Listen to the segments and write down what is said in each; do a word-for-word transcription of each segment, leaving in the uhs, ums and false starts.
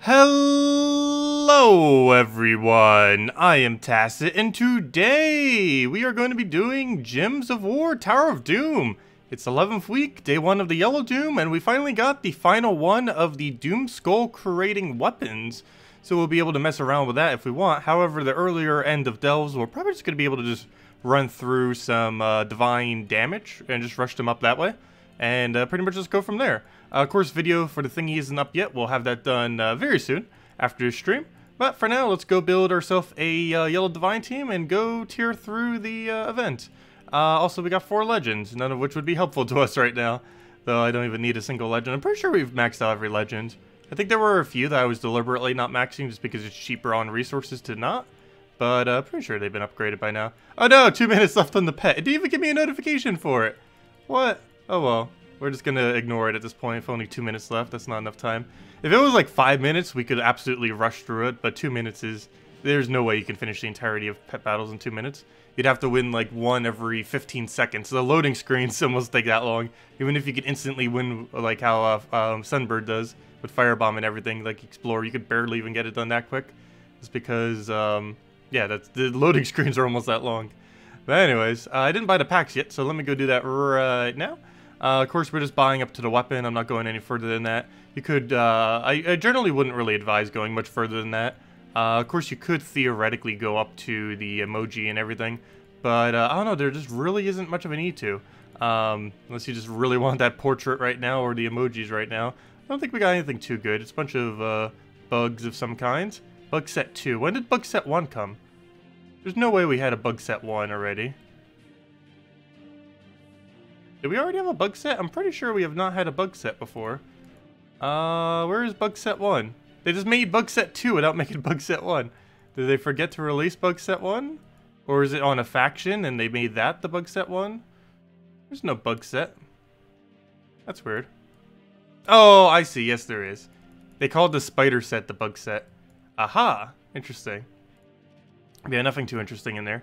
Hello everyone, I am Tacet, and today we are going to be doing Gems of War, Tower of Doom. It's eleventh week, day one of the Yellow Doom, and we finally got the final one of the Doom Skull creating weapons. So we'll be able to mess around with that if we want. However, the earlier end of Delves, we're probably just going to be able to just run through some uh, divine damage and just rush them up that way. And uh, pretty much just go from there. Uh, of course, video for the thingy isn't up yet. We'll have that done uh, very soon after this stream. But for now, let's go build ourselves a uh, Yellow Divine team and go tear through the uh, event. Uh, also, we got four legends, none of which would be helpful to us right now. Though I don't even need a single legend. I'm pretty sure we've maxed out every legend. I think there were a few that I was deliberately not maxing just because it's cheaper on resources to not. But uh, pretty sure they've been upgraded by now. Oh no, two minutes left on the pet. It didn't even give me a notification for it. What? Oh well, we're just gonna ignore it at this point. If only two minutes left, that's not enough time. If it was like five minutes, we could absolutely rush through it, but two minutes is... There's no way you can finish the entirety of pet battles in two minutes. You'd have to win like one every fifteen seconds. The loading screens almost take that long. Even if you could instantly win like how uh, um, Sunbird does with Firebomb and everything, like Explore, you could barely even get it done that quick. It's because, um, yeah, that's, the loading screens are almost that long. But anyways, uh, I didn't buy the packs yet, so let me go do that right now. Uh, of course, we're just buying up to the weapon. I'm not going any further than that. You could, uh, I, I generally wouldn't really advise going much further than that. Uh, of course, you could theoretically go up to the emoji and everything. But, uh, I don't know, there just really isn't much of a need to. Um, unless you just really want that portrait right now or the emojis right now. I don't think we got anything too good. It's a bunch of, uh, bugs of some kinds. Bug set two. When did bug set one come? There's no way we had a bug set one already. Did we already have a bug set? I'm pretty sure we have not had a bug set before. Uh, where is bug set one? They just made bug set two without making bug set one. Did they forget to release bug set one? Or is it on a faction and they made that the bug set one? There's no bug set. That's weird. Oh, I see. Yes, there is. They called the spider set the bug set. Aha. Interesting. Yeah, nothing too interesting in there.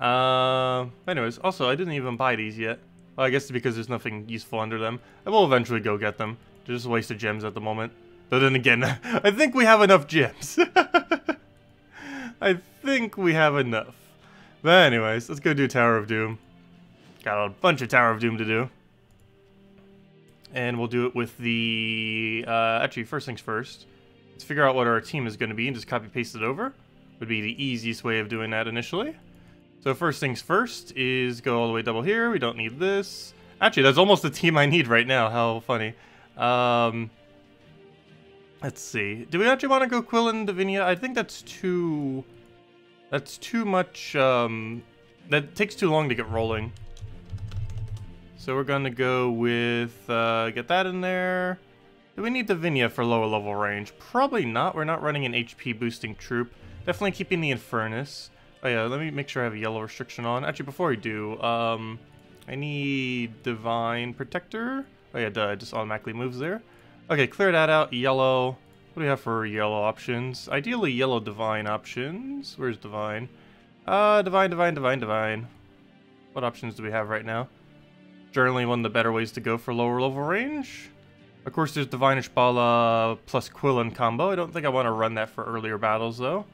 Uh, anyways, also, I didn't even buy these yet. Well, I guess because there's nothing useful under them. I will eventually go get them. They're just a waste of gems at the moment. But then again, I think we have enough gems. I think we have enough. But anyways, let's go do Tower of Doom. Got a bunch of Tower of Doom to do. And we'll do it with the... Uh, actually, first things first. Let's figure out what our team is going to be and just copy-paste it over. Would be the easiest way of doing that initially. So first things first is go all the way double here. We don't need this. Actually, that's almost the team I need right now. How funny. Um, let's see. Do we actually want to go Quilin, Divinia? I think that's too... That's too much... Um, that takes too long to get rolling. So we're going to go with... Uh, get that in there. Do we need Divinia for lower level range? Probably not. We're not running an H P boosting troop. Definitely keeping the Infernus. Oh yeah, let me make sure I have a yellow restriction on. Actually, before I do, um, I need Divine Protector. Oh yeah, duh, it just automatically moves there. Okay, clear that out. Yellow. What do we have for yellow options? Ideally, yellow Divine options. Where's Divine? Uh, Divine, Divine, Divine, Divine. What options do we have right now? Generally, one of the better ways to go for lower level range. Of course, there's Divine Ishbaala plus Quilin combo. I don't think I want to run that for earlier battles, though.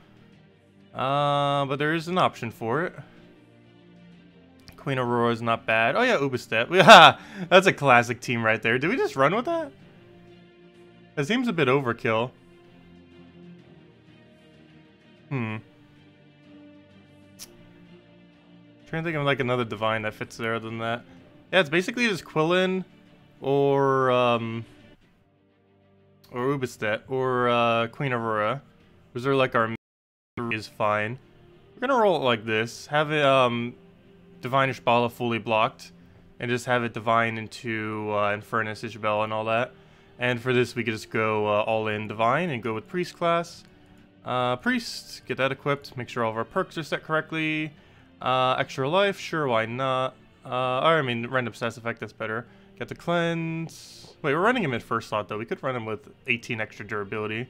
Uh, but there is an option for it. Queen Aurora is not bad. Oh yeah, Ubistet. Yeah, that's a classic team right there. Did we just run with that? That seems a bit overkill. Hmm. I'm trying to think of like another divine that fits there other than that. Yeah, it's basically just Quilin or um or Ubistet or uh, Queen Aurora. Was there like our is fine. We're gonna roll it like this. Have it um, Divine Ishbaala fully blocked, and just have it divine into uh, Infernus, Ishbel, and all that. And for this, we could just go uh, all in divine and go with Priest class. Uh, Priest, get that equipped. Make sure all of our perks are set correctly. Uh, extra life, sure, why not? Uh, or I mean, random status effect. That's better. Get the cleanse. Wait, we're running him at first slot though. We could run him with eighteen extra durability.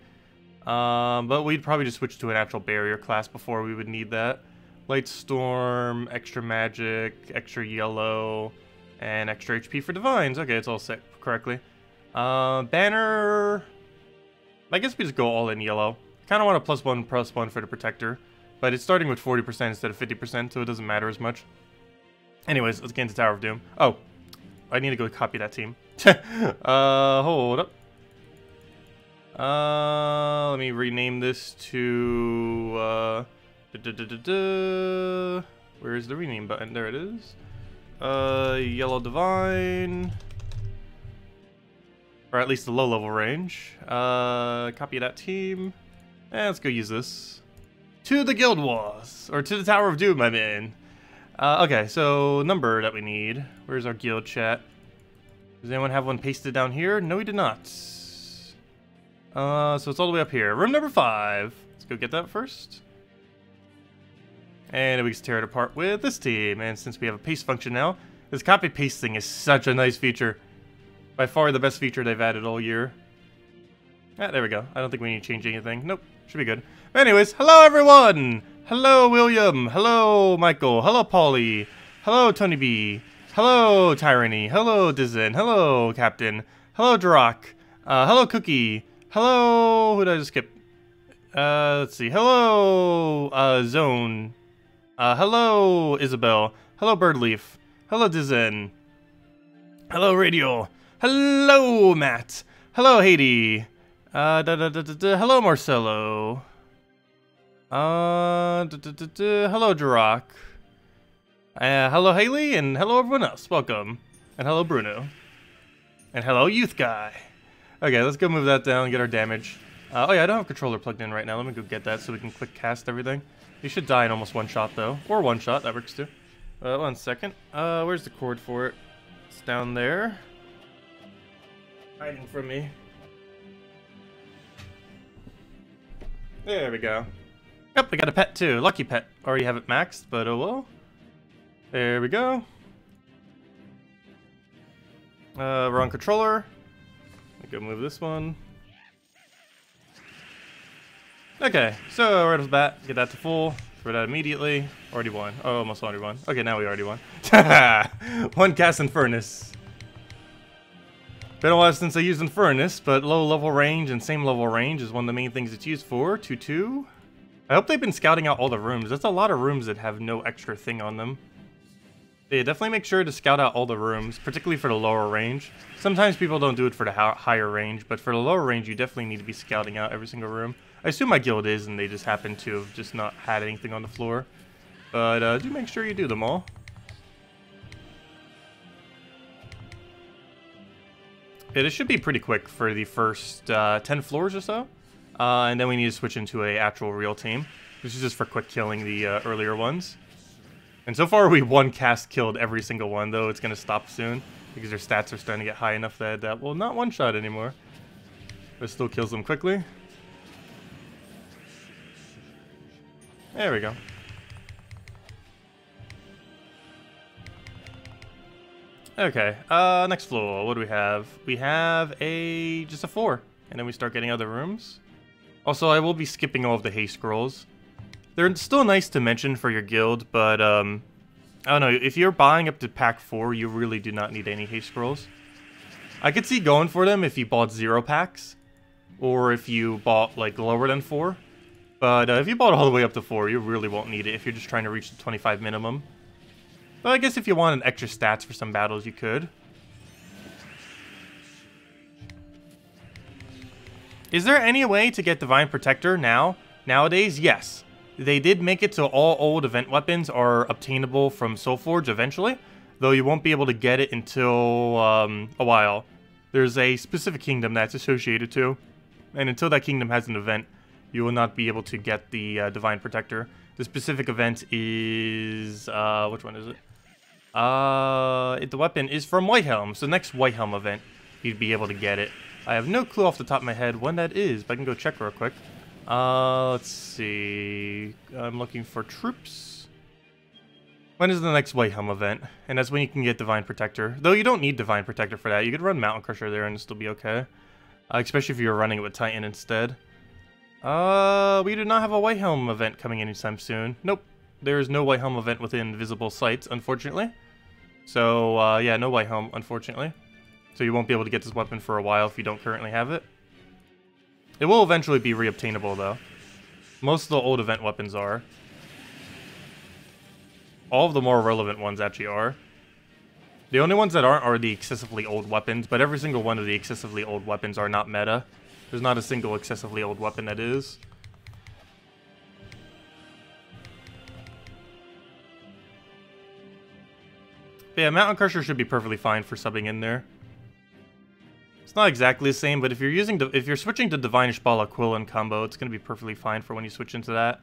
Um, but we'd probably just switch to an actual barrier class before we would need that. Light Storm, extra magic, extra yellow, and extra H P for divines. Okay, it's all set correctly. Uh, banner. I guess we just go all in yellow. I kind of want a plus one, plus one for the Protector, but it's starting with forty percent instead of fifty percent, so it doesn't matter as much. Anyways, let's get into Tower of Doom. Oh, I need to go copy that team. uh, hold up. Uh, let me rename this to, uh, da, da, da, da, da. Where is the rename button? There it is. Uh, Yellow Divine, or at least the low level range. Uh, copy that team. Eh, let's go use this. To the Guild Wars, or to the Tower of Doom, I mean. Uh, okay, so number that we need. Where's our guild chat? Does anyone have one pasted down here? No, we did not. Uh, so it's all the way up here. Room number five. Let's go get that first. And we can tear it apart with this team. And since we have a paste function now, this copy paste thing is such a nice feature. By far the best feature they've added all year. Ah, there we go. I don't think we need to change anything. Nope, should be good. But anyways, hello everyone! Hello William! Hello Michael! Hello Polly! Hello Tony B! Hello Tyranny! Hello Dizen! Hello Captain! Hello Drock! Uh, hello Cookie! Hello, who did I just skip? Uh, let's see. Hello, uh, Zone. Uh, hello, Isabel. Hello, Birdleaf. Hello, Dizen. Hello, Radio. Hello, Matt. Hello, Haiti. Uh, da, da, da, da, da. Hello, Marcelo. Uh, da, da, da, da. Hello, Jirac. Uh, hello, Haley, and hello, everyone else. Welcome. And hello, Bruno. And hello, Youth Guy. Okay, let's go move that down and get our damage. Uh, oh yeah, I don't have a controller plugged in right now. Let me go get that so we can quick cast everything. You should die in almost one shot though. Or one shot, that works too. Uh, one second. Uh, where's the cord for it? It's down there. Hiding from me. There we go. Yep, we got a pet too. Lucky pet. Already have it maxed, but oh well. There we go. Uh, wrong controller. Go move this one. Okay, so right off the bat, get that to full. Throw that immediately. Already won. Oh, almost already won. Okay, now we already won. One cast Infernus. Been a while since I used Infernus, but low level range and same level range is one of the main things it's used for. two two. I hope they've been scouting out all the rooms. That's a lot of rooms that have no extra thing on them. Yeah, definitely make sure to scout out all the rooms, particularly for the lower range. Sometimes people don't do it for the higher range, but for the lower range, you definitely need to be scouting out every single room. I assume my guild is, and they just happen to have just not had anything on the floor. But uh, do make sure you do them all. Yeah, this should be pretty quick for the first uh, ten floors or so. Uh, and then we need to switch into an actual real team. This is just for quick killing the uh, earlier ones. And so far, we one cast killed every single one, though it's going to stop soon because their stats are starting to get high enough that that uh, will not one shot anymore. But it still kills them quickly. There we go. Okay, uh, next floor. What do we have? We have a just a four, and then we start getting other rooms. Also, I will be skipping all of the haste scrolls. They're still nice to mention for your guild, but, um, I don't know, if you're buying up to pack four, you really do not need any haste scrolls. I could see going for them if you bought zero packs, or if you bought, like, lower than four. But uh, if you bought all the way up to four, you really won't need it if you're just trying to reach the twenty-five minimum. But I guess if you wanted extra stats for some battles, you could. Is there any way to get Divine Protector now? Nowadays, yes. They did make it so all old event weapons are obtainable from Soulforge eventually, though you won't be able to get it until um, a while. There's a specific kingdom that's associated to, and until that kingdom has an event, you will not be able to get the uh, Divine Protector. The specific event is... Uh, which one is it? Uh, it? The weapon is from Whitehelm, so next Whitehelm event, you'd be able to get it. I have no clue off the top of my head when that is, but I can go check real quick. Uh, let's see. I'm looking for troops. When is the next Whitehelm event? And that's when you can get Divine Protector. Though you don't need Divine Protector for that. You could run Mountain Crusher there and it'll still be okay. Uh, especially if you're running it with Titan instead. Uh, we do not have a Whitehelm event coming anytime soon. Nope. There is no Whitehelm event within visible sights, unfortunately. So, uh, yeah, no Whitehelm, unfortunately. So you won't be able to get this weapon for a while if you don't currently have it. It will eventually be reobtainable, though. Most of the old event weapons are. All of the more relevant ones actually are. The only ones that aren't are the excessively old weapons, but every single one of the excessively old weapons are not meta. There's not a single excessively old weapon that is. But yeah, Mountain Crusher should be perfectly fine for subbing in there. It's not exactly the same, but if you're using, if you're switching to Divine Ishbaala Quilin combo, it's going to be perfectly fine for when you switch into that.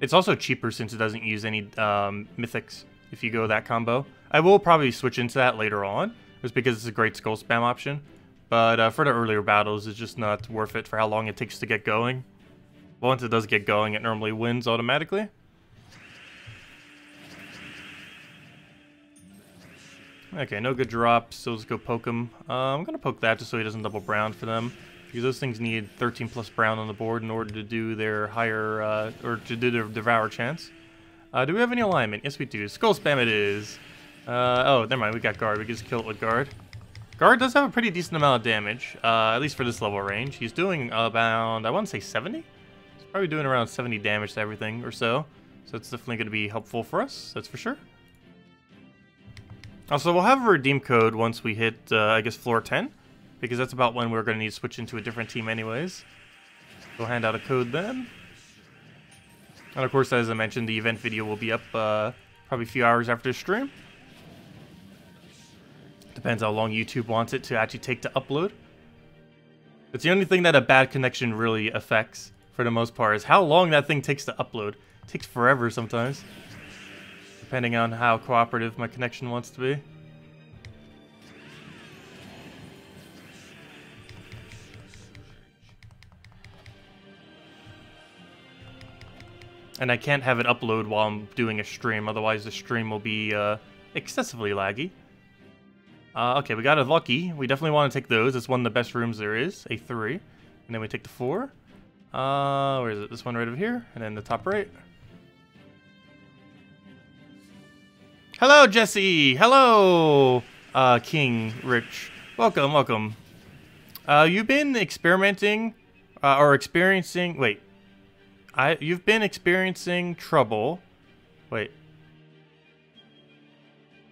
It's also cheaper since it doesn't use any um, mythics if you go that combo. I will probably switch into that later on, just because it's a great skull spam option. But uh, for the earlier battles, it's just not worth it for how long it takes to get going. Once it does get going, it normally wins automatically. Okay, no good drops, so let's go poke him. Uh, I'm going to poke that just so he doesn't double brown for them. Because those things need thirteen plus brown on the board in order to do their higher, uh, or to do their devour chance. Uh, do we have any alignment? Yes, we do. Skull spam it is. Uh, oh, never mind. We got guard. We can just kill it with guard. Guard does have a pretty decent amount of damage, uh, at least for this level range. He's doing about, I want to say seventy? He's probably doing around seventy damage to everything or so. So it's definitely going to be helpful for us. That's for sure. Also, we'll have a redeem code once we hit, uh, I guess, floor ten. Because that's about when we're going to need to switch into a different team anyways. We'll hand out a code then. And of course, as I mentioned, the event video will be up uh, probably a few hours after the stream. Depends how long YouTube wants it to actually take to upload. It's the only thing that a bad connection really affects, for the most part, is how long that thing takes to upload. It takes forever sometimes. Depending on how cooperative my connection wants to be. And I can't have it upload while I'm doing a stream, otherwise the stream will be uh, excessively laggy. Uh, okay, we got a lucky. We definitely want to take those. It's one of the best rooms there is, a three. And then we take the four. Uh, where is it? This one right over here, and then the top right. Hello, Jesse! Hello, uh, King Rich. Welcome, welcome. Uh, you've been experimenting, uh, or experiencing, wait. I, you've been experiencing trouble. Wait.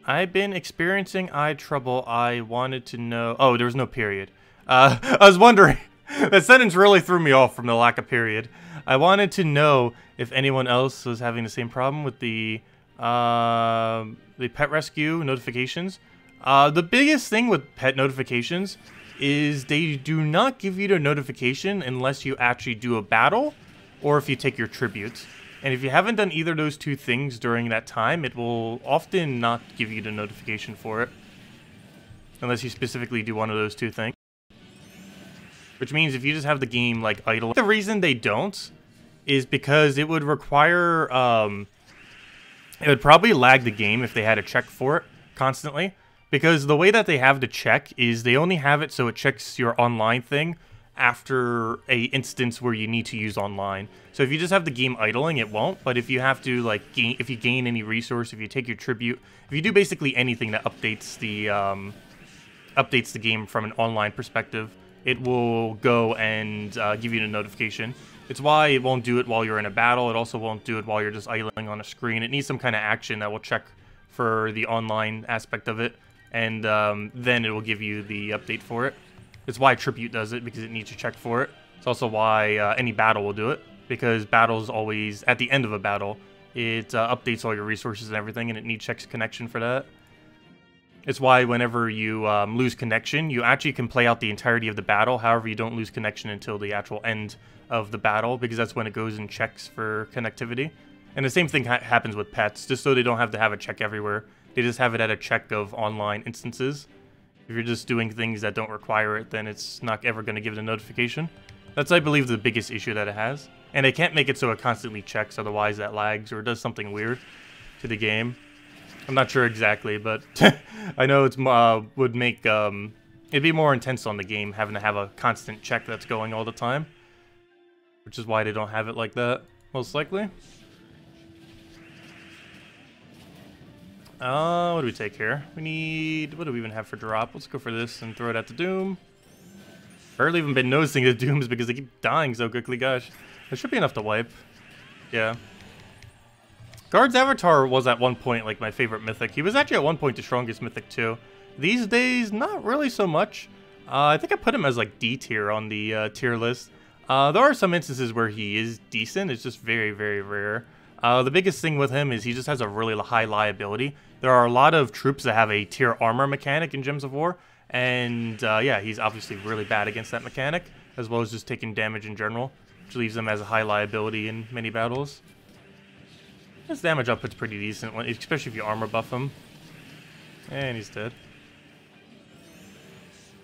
I've been experiencing eye trouble. I wanted to know. Oh, there was no period. Uh, I was wondering. That sentence really threw me off from the lack of period. I wanted to know if anyone else was having the same problem with the uh, the pet rescue notifications. Uh, the biggest thing with pet notifications is they do not give you the notification unless you actually do a battle. Or if you take your tributes. And if you haven't done either of those two things during that time, it will often not give you the notification for it. Unless you specifically do one of those two things. Which means if you just have the game, like, idle. The reason they don't is because it would require, um... it would probably lag the game if they had a check for it constantly. Because the way that they have the check is they only have it so it checks your online thing after a instance where you need to use online. So if you just have the game idling, it won't. But if you have to, like, gain, if you gain any resource, if you take your tribute, if you do basically anything that updates the um, updates the game from an online perspective, it will go and uh, give you a notification. It's why it won't do it while you're in a battle. It also won't do it while you're just idling on a screen. It needs some kind of action that will check for the online aspect of it, and um, then it will give you the update for it. It's why Tribute does it, because it needs to check for it. It's also why uh, any battle will do it, because battles always, at the end of a battle, it uh, updates all your resources and everything, and it needs checks connection for that. It's why whenever you um, lose connection, you actually can play out the entirety of the battle. However, you don't lose connection until the actual end of the battle, because that's when it goes and checks for connectivity. And the same thing ha happens with pets, just so they don't have to have a check everywhere. They just have it at a check of online instances. If you're just doing things that don't require it, then it's not ever going to give it a notification. That's, I believe, the biggest issue that it has. And they can't make it so it constantly checks, otherwise that lags or does something weird to the game. I'm not sure exactly, but I know it's uh, would make... Um, it'd be more intense on the game, having to have a constant check that's going all the time. Which is why they don't have it like that, most likely. Uh, what do we take here? We need... What do we even have for drop? Let's go for this and throw it at the Doom. Barely even been noticing the Dooms because they keep dying so quickly. Gosh, that should be enough to wipe. Yeah. Guard's Avatar was at one point like my favorite mythic. He was actually at one point the strongest mythic too. These days, not really so much. Uh, I think I put him as like D tier on the uh, tier list. Uh, there are some instances where he is decent. It's just very, very rare. Uh, the biggest thing with him is he just has a really high liability. There are a lot of troops that have a tier armor mechanic in Gems of War. And uh, yeah, he's obviously really bad against that mechanic, as well as just taking damage in general, which leaves him as a high liability in many battles. His damage output's pretty decent, especially if you armor buff him. And he's dead.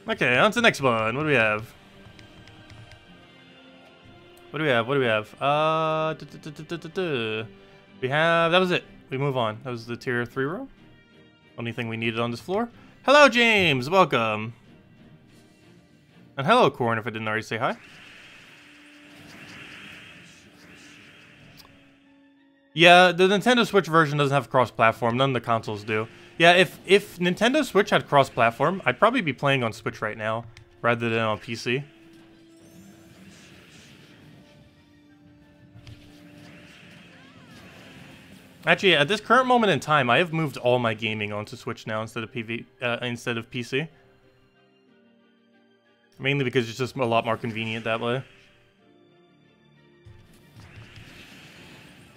Okay, on to the next one. What do we have? What do we have? What do we have? Uh, duh, duh, duh, duh, duh, duh, duh. We have... That was it. We move on. That was the tier three row. Only thing we needed on this floor. Hello, James! Welcome. And hello, Corn, if I didn't already say hi. Yeah, the Nintendo Switch version doesn't have cross-platform. None of the consoles do. Yeah, if, if Nintendo Switch had cross-platform, I'd probably be playing on Switch right now, rather than on P C. Actually, at this current moment in time, I have moved all my gaming onto Switch now instead of P V, uh, instead of P C. Mainly because it's just a lot more convenient that way.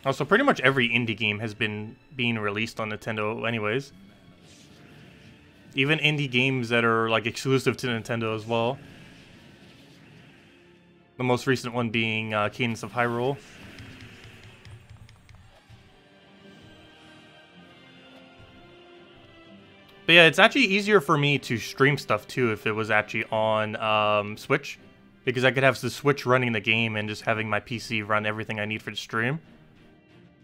Also, pretty much every indie game has been being released on Nintendo anyways. Even indie games that are like exclusive to Nintendo as well. The most recent one being uh, Cadence of Hyrule. But yeah, it's actually easier for me to stream stuff too if it was actually on um, Switch. Because I could have the Switch running the game and just having my P C run everything I need for the stream.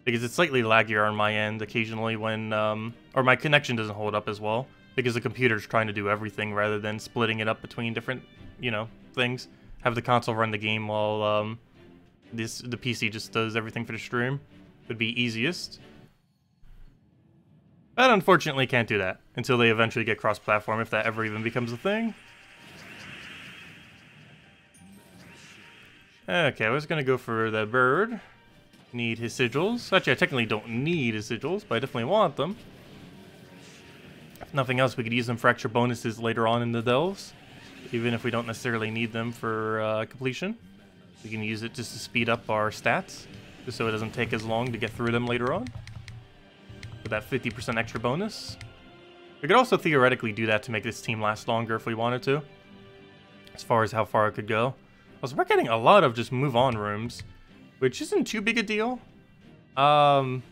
Because it's slightly laggier on my end occasionally when... Um, or my connection doesn't hold up as well. Because the computer's trying to do everything rather than splitting it up between different, you know, things. Have the console run the game while um, this the P C just does everything for the stream. Would be easiest. But unfortunately can't do that until they eventually get cross-platform, if that ever even becomes a thing. Okay, I was gonna go for the bird. Need his sigils. Actually, I technically don't need his sigils, but I definitely want them. If nothing else, we could use them for extra bonuses later on in the Delves. Even if we don't necessarily need them for uh, completion. We can use it just to speed up our stats, just so it doesn't take as long to get through them later on. With that fifty percent extra bonus. We could also theoretically do that to make this team last longer if we wanted to. As far as how far it could go. Also, we're getting a lot of just move on rooms, which isn't too big a deal. Um,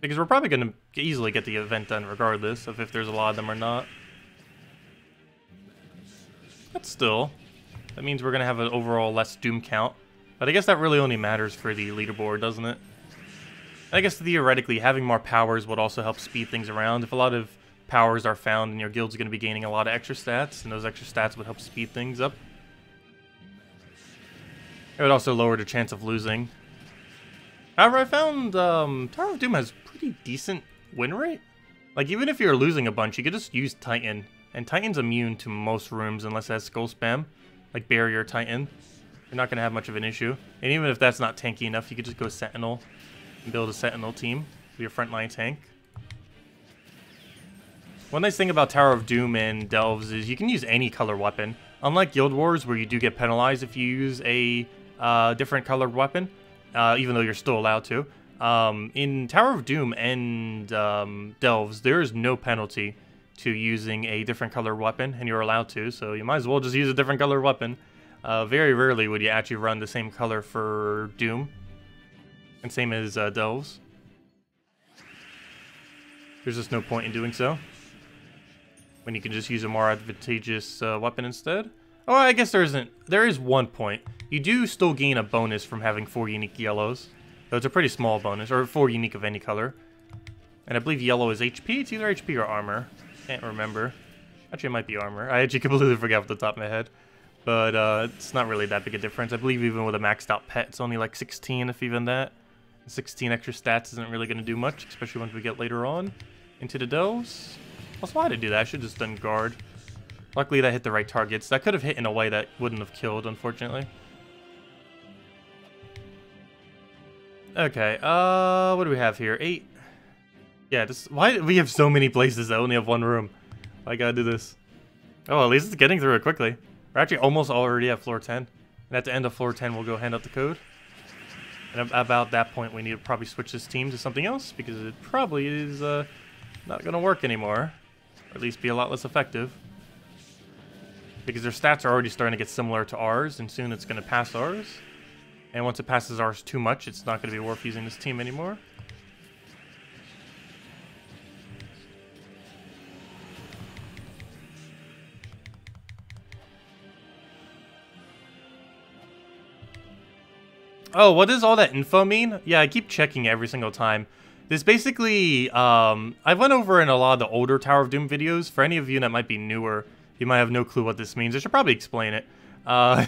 because we're probably going to easily get the event done regardless of if there's a lot of them or not. But still, that means we're going to have an overall less doom count. But I guess that really only matters for the leaderboard, doesn't it? I guess theoretically, having more powers would also help speed things around. If a lot of powers are found, and your guild's going to be gaining a lot of extra stats, and those extra stats would help speed things up. It would also lower the chance of losing. However, I found um, Tower of Doom has pretty decent win rate. Like, even if you're losing a bunch, you could just use Titan. And Titan's immune to most rooms unless it has Skull Spam, like Barrier Titan. You're not going to have much of an issue. And even if that's not tanky enough, you could just go Sentinel. Build a Sentinel team for your frontline tank. One nice thing about Tower of Doom and Delves is you can use any color weapon. Unlike Guild Wars, where you do get penalized if you use a uh, different colored weapon, uh, even though you're still allowed to. Um, in Tower of Doom and um, Delves, there is no penalty to using a different colored weapon, and you're allowed to, so you might as well just use a different colored weapon. Uh, very rarely would you actually run the same color for Doom. And same as uh, Delves. There's just no point in doing so. When you can just use a more advantageous uh, weapon instead. Oh, I guess there isn't. There is one point. You do still gain a bonus from having four unique yellows. Though it's a pretty small bonus, or four unique of any color. And I believe yellow is H P. It's either H P or armor. Can't remember. Actually, it might be armor. I actually completely forgot off the top of my head. But uh, it's not really that big a difference. I believe even with a maxed out pet, it's only like sixteen, if even that. sixteen extra stats isn't really going to do much, especially once we get later on into the Delves. Also, why did I do that? I should have just done guard. Luckily that hit the right targets. That could have hit in a way that wouldn't have killed, unfortunately. Okay, uh, what do we have here? Eight. Yeah, just, why do we have so many places that only have one room? I gotta do this. Oh, at least it's getting through it quickly. We're actually almost already at floor ten. And at the end of floor ten, we'll go hand out the code. And about that point, we need to probably switch this team to something else, because it probably is uh, not gonna work anymore. Or at least be a lot less effective. Because their stats are already starting to get similar to ours, and soon it's gonna pass ours. And once it passes ours too much, it's not going to be worth using this team anymore. Oh, what does all that info mean? Yeah, I keep checking every single time. This basically, um, I went over in a lot of the older Tower of Doom videos. For any of you that might be newer, you might have no clue what this means. I should probably explain it. Uh,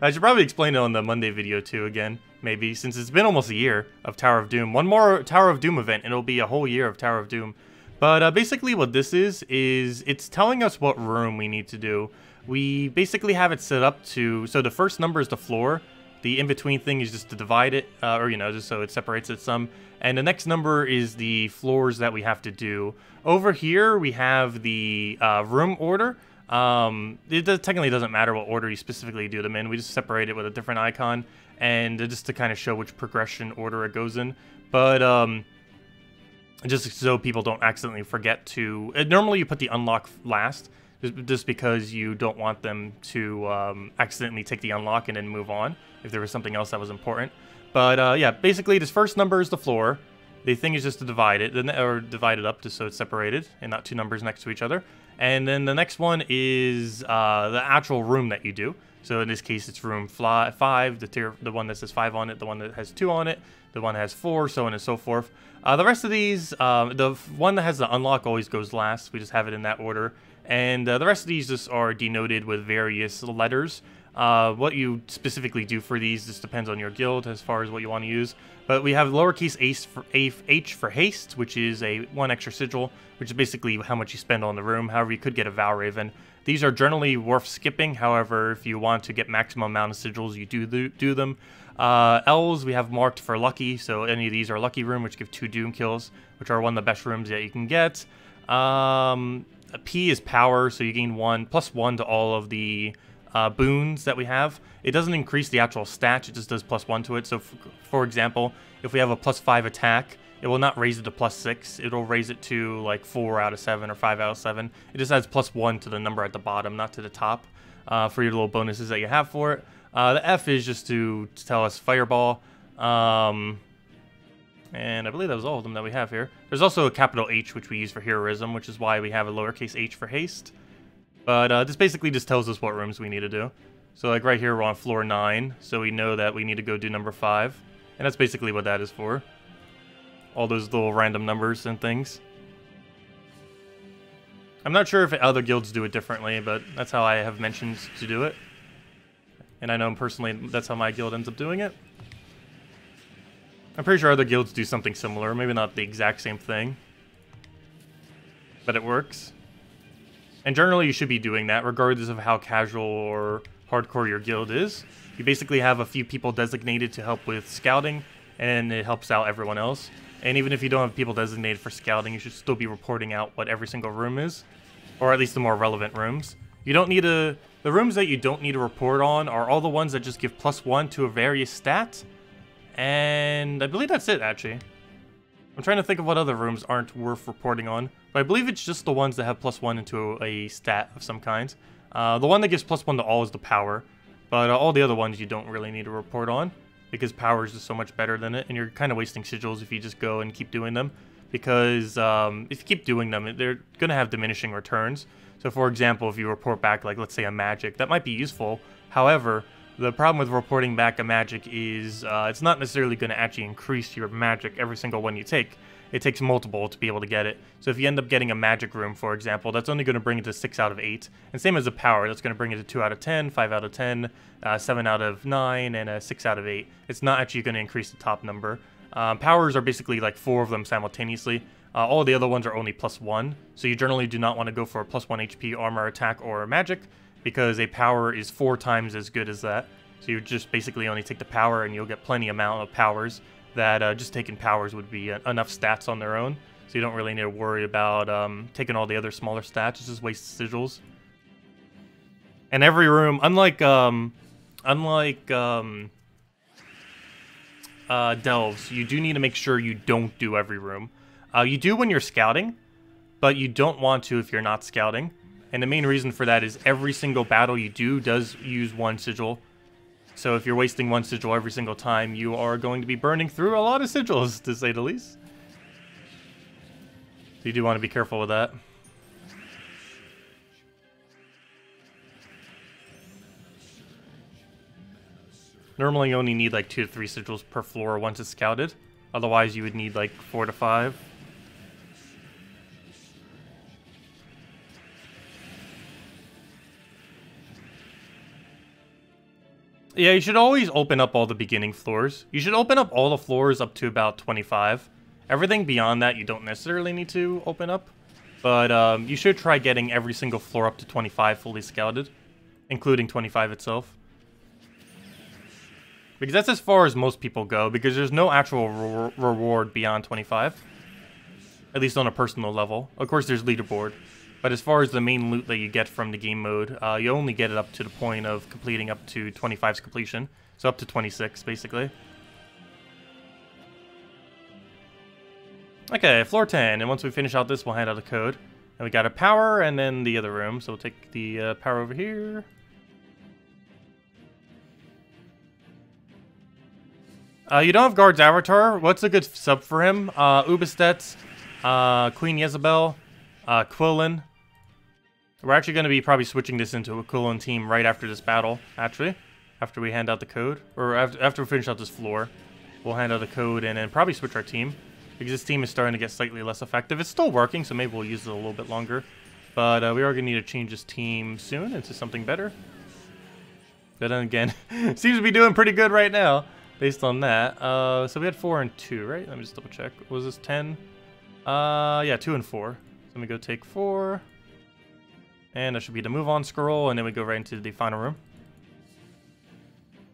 I should probably explain it on the Monday video too again, maybe, since it's been almost a year of Tower of Doom. One more Tower of Doom event and it'll be a whole year of Tower of Doom. But uh, basically what this is, is it's telling us what room we need to do. We basically have it set up to, so the first number is the floor, the in-between thing is just to divide it, uh, or you know, just so it separates it some. And the next number is the floors that we have to do. Over here we have the uh, room order. Um, it does, technically doesn't matter what order you specifically do them in. We just separate it with a different icon, and just to kind of show which progression order it goes in. But um, just so people don't accidentally forget to. Uh, normally, you put the unlock last, just, just because you don't want them to um, accidentally take the unlock and then move on if there was something else that was important. But uh, yeah, basically, this first number is the floor. The thing is just to divide it, or divide it up just so it's separated and not two numbers next to each other. And then the next one is uh, the actual room that you do. So in this case, it's room fly, five, the, tier, the one that says five on it, the one that has two on it, the one that has four, so on and so forth. Uh, the rest of these, uh, the one that has the unlock always goes last. We just have it in that order. And uh, the rest of these just are denoted with various letters. Uh, what you specifically do for these just depends on your guild as far as what you want to use. But we have lowercase h for, h for haste, which is a one extra sigil, which is basically how much you spend on the room. However, you could get a Valraven. These are generally worth skipping. However, if you want to get maximum amount of sigils, you do do, do them. Uh, L's we have marked for lucky, so any of these are lucky room, which give two doom kills, which are one of the best rooms that you can get. Um, P is power, so you gain one plus one to all of the Uh, boons that we have. It doesn't increase the actual stat, it just does plus one to it. So, f for example, if we have a plus five attack, it will not raise it to plus six. It'll raise it to like four out of seven or five out of seven. It just adds plus one to the number at the bottom, not to the top, uh, for your little bonuses that you have for it. Uh, the F is just to, to tell us fireball. Um, and I believe that was all of them that we have here. There's also a capital H, which we use for heroism, which is why we have a lowercase h for haste. But uh, this basically just tells us what rooms we need to do. So like right here, we're on floor nine. So we know that we need to go do number five. And that's basically what that is for. All those little random numbers and things. I'm not sure if other guilds do it differently, but that's how I have mentioned to do it. And I know personally that's how my guild ends up doing it. I'm pretty sure other guilds do something similar. Maybe not the exact same thing. But it works. And generally you should be doing that, regardless of how casual or hardcore your guild is. You basically have a few people designated to help with scouting, and it helps out everyone else. And even if you don't have people designated for scouting, you should still be reporting out what every single room is, or at least the more relevant rooms. You don't need to... The rooms that you don't need to report on are all the ones that just give plus one to a various stat. And I believe that's it, actually. I'm trying to think of what other rooms aren't worth reporting on, but I believe it's just the ones that have plus one into a, a stat of some kind. Uh, the one that gives plus one to all is the power, but uh, all the other ones you don't really need to report on, because power is just so much better than it, and you're kind of wasting sigils if you just go and keep doing them, because um, if you keep doing them, they're going to have diminishing returns. So for example, if you report back, like let's say a magic, that might be useful. However, the problem with reporting back a magic is uh, it's not necessarily going to actually increase your magic every single one you take. It takes multiple to be able to get it. So if you end up getting a magic room, for example, that's only going to bring it to six out of eight. And same as a power, that's going to bring it to two out of ten, five out of ten, uh, seven out of nine, and a six out of eight. It's not actually going to increase the top number. Um, powers are basically like four of them simultaneously. Uh, all the other ones are only plus one, so you generally do not want to go for a plus one H P armor, attack, or magic, because a power is four times as good as that. So you just basically only take the power, and you'll get plenty amount of powers that uh, just taking powers would be enough stats on their own. So you don't really need to worry about um, taking all the other smaller stats. It's just waste sigils. And every room, unlike um, unlike um, uh, Delves, you do need to make sure you don't do every room. Uh, you do when you're scouting, but you don't want to if you're not scouting. And the main reason for that is every single battle you do does use one sigil. So if you're wasting one sigil every single time, you are going to be burning through a lot of sigils, to say the least. So you do want to be careful with that. Normally you only need like two to three sigils per floor once it's scouted. Otherwise you would need like four to five. Yeah, you should always open up all the beginning floors. You should open up all the floors up to about twenty-five. Everything beyond that you don't necessarily need to open up. But um, you should try getting every single floor up to twenty-five fully scouted, including twenty-five itself. Because that's as far as most people go, because there's no actual re reward beyond twenty-five. At least on a personal level. Of course, there's leaderboard. But as far as the main loot that you get from the game mode, uh, you only get it up to the point of completing up to twenty-five's completion. So up to twenty-six, basically. Okay, floor ten. And once we finish out this, we'll hand out a code. And we got a power and then the other room. So we'll take the uh, power over here. Uh, you don't have Guard's Avatar. What's a good sub for him? Uh, Ubistet, uh, Queen Yezebel, uh, Quilin. We're actually going to be probably switching this into a Quilin team right after this battle, actually. After we hand out the code, or after, after we finish out this floor, we'll hand out the code and then probably switch our team. Because this team is starting to get slightly less effective. It's still working, so maybe we'll use it a little bit longer. But uh, we are going to need to change this team soon into something better. But then again, seems to be doing pretty good right now. Based on that, uh, so we had four and two, right? Let me just double check. Was this ten? Uh, yeah, two and four. So let me go take four. And that should be the move on scroll, and then we go right into the final room.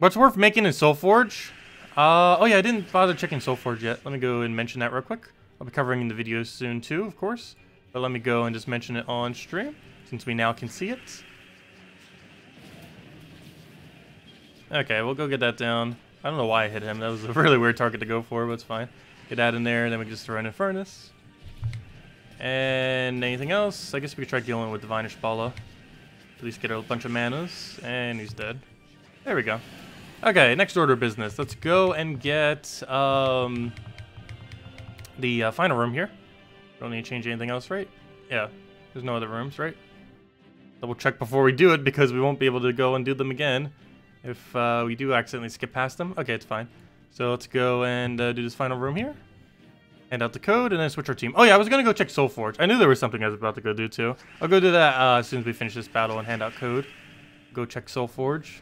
What's worth making in Soulforge? Uh, oh yeah, I didn't bother checking Soulforge yet. Let me go and mention that real quick. I'll be covering in the videos soon too, of course. But let me go and just mention it on stream, since we now can see it. Okay, we'll go get that down. I don't know why I hit him. That was a really weird target to go for, but it's fine. Get that in there, and then we can just throw in Infernus. And anything else? I guess we could try dealing with Divine Ishbaala. At least get a bunch of manas, and he's dead. There we go. Okay, next order of business. Let's go and get um, the uh, final room here. Don't need to change anything else, right? Yeah, there's no other rooms, right? Double check before we do it, because we won't be able to go and do them again. If uh, we do accidentally skip past them. Okay, it's fine. So let's go and uh, do this final room here. Hand out the code and then switch our team. Oh yeah, I was going to go check Soulforge. I knew there was something I was about to go do too. I'll go do that uh, as soon as we finish this battle and hand out code. Go check Soulforge.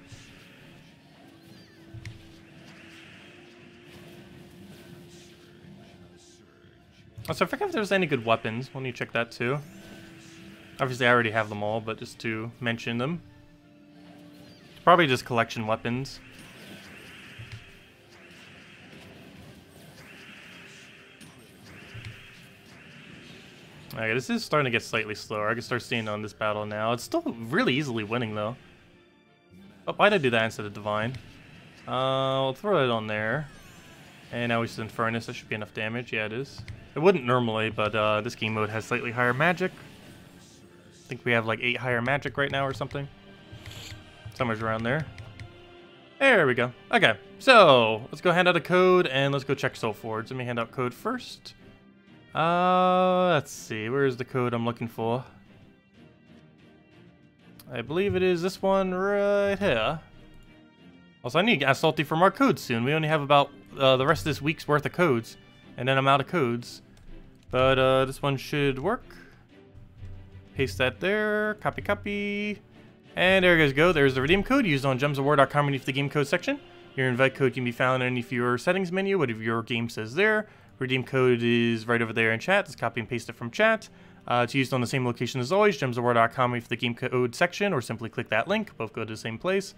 Also, I forget if there's any good weapons. We'll need to check that too. Obviously, I already have them all, but just to mention them. Probably just collection weapons. Okay, this is starting to get slightly slower. I can start seeing on this battle now. It's still really easily winning, though. Oh, why'd I do that instead of Divine? Uh, we'll throw it on there. And now we just Infernus. That should be enough damage. Yeah, it is. It wouldn't normally, but uh, this game mode has slightly higher magic. I think we have like eight higher magic right now or something. Somewhere's around there. There we go. Okay, so let's go hand out a code and let's go check Soulforge. Let me hand out code first. Uh, let's see. Where's the code I'm looking for? I believe it is this one right here. Also, I need to get Assaulty from our codes soon. We only have about uh, the rest of this week's worth of codes, and then I'm out of codes. But uh, this one should work. Paste that there. Copy, copy. And there you guys go. There's the redeem code used on gems of war dot com underneath the game code section. Your invite code can be found underneath your settings menu, whatever your game says there. Redeem code is right over there in chat. Just copy and paste it from chat. Uh, it's used on the same location as always, gems of war dot com for the game code section, or simply click that link. Both go to the same place.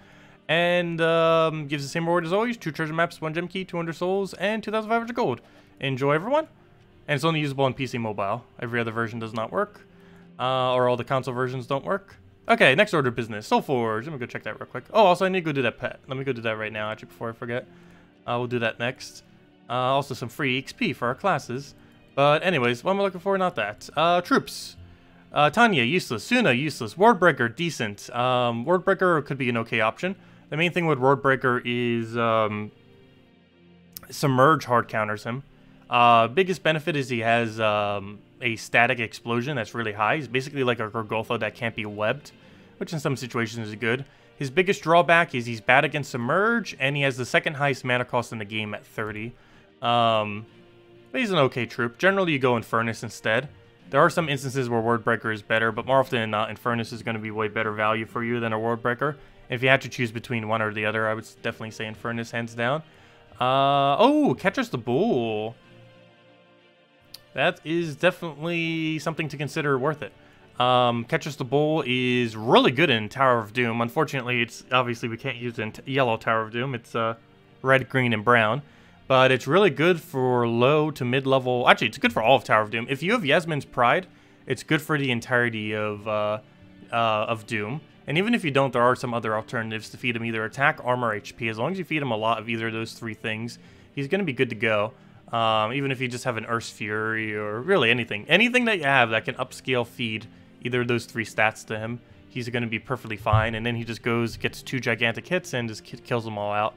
And um, gives the same reward as always, two treasure maps, one gem key, two hundred souls, and two thousand five hundred gold. Enjoy, everyone. And it's only usable on P C mobile. Every other version does not work. Uh, or all the console versions don't work. Okay, next order of business, Soulforge. Let me go check that real quick. Oh, also I need to go do that pet. Let me go do that right now, actually, before I forget. Uh, we'll do that next. Uh, also some free X P for our classes. But anyways, what am I looking for? Not that. Uh, troops. Uh, Tanya, useless. Suna, useless. Wardbreaker, decent. Um, Wardbreaker could be an okay option. The main thing with Wardbreaker is um, submerge hard counters him. Uh, biggest benefit is he has um, a static explosion that's really high. He's basically like a Gorgotha that can't be webbed, which in some situations is good. His biggest drawback is he's bad against submerge, and he has the second highest mana cost in the game at thirty. Um, but he's an okay troop. Generally, you go Infernus instead. There are some instances where Wardbreaker is better, but more often than not, Infernus is going to be way better value for you than a Wardbreaker. If you had to choose between one or the other, I would definitely say Infernus, hands down. Uh, oh, Catcher's the Bull. That is definitely something to consider worth it. Um, Cockatrice the Bull is really good in Tower of Doom. Unfortunately, it's obviously we can't use it in t yellow Tower of Doom. It's uh, red, green, and brown. But it's really good for low to mid-level. Actually, it's good for all of Tower of Doom. If you have Yasmin's Pride, it's good for the entirety of, uh, uh, of Doom. And even if you don't, there are some other alternatives to feed him either attack, armor, H P. As long as you feed him a lot of either of those three things, he's going to be good to go. Um, even if you just have an Earth's Fury or really anything. Anything that you have that can upscale feed either of those three stats to him, he's going to be perfectly fine. And then he just goes, gets two gigantic hits and just kills them all out.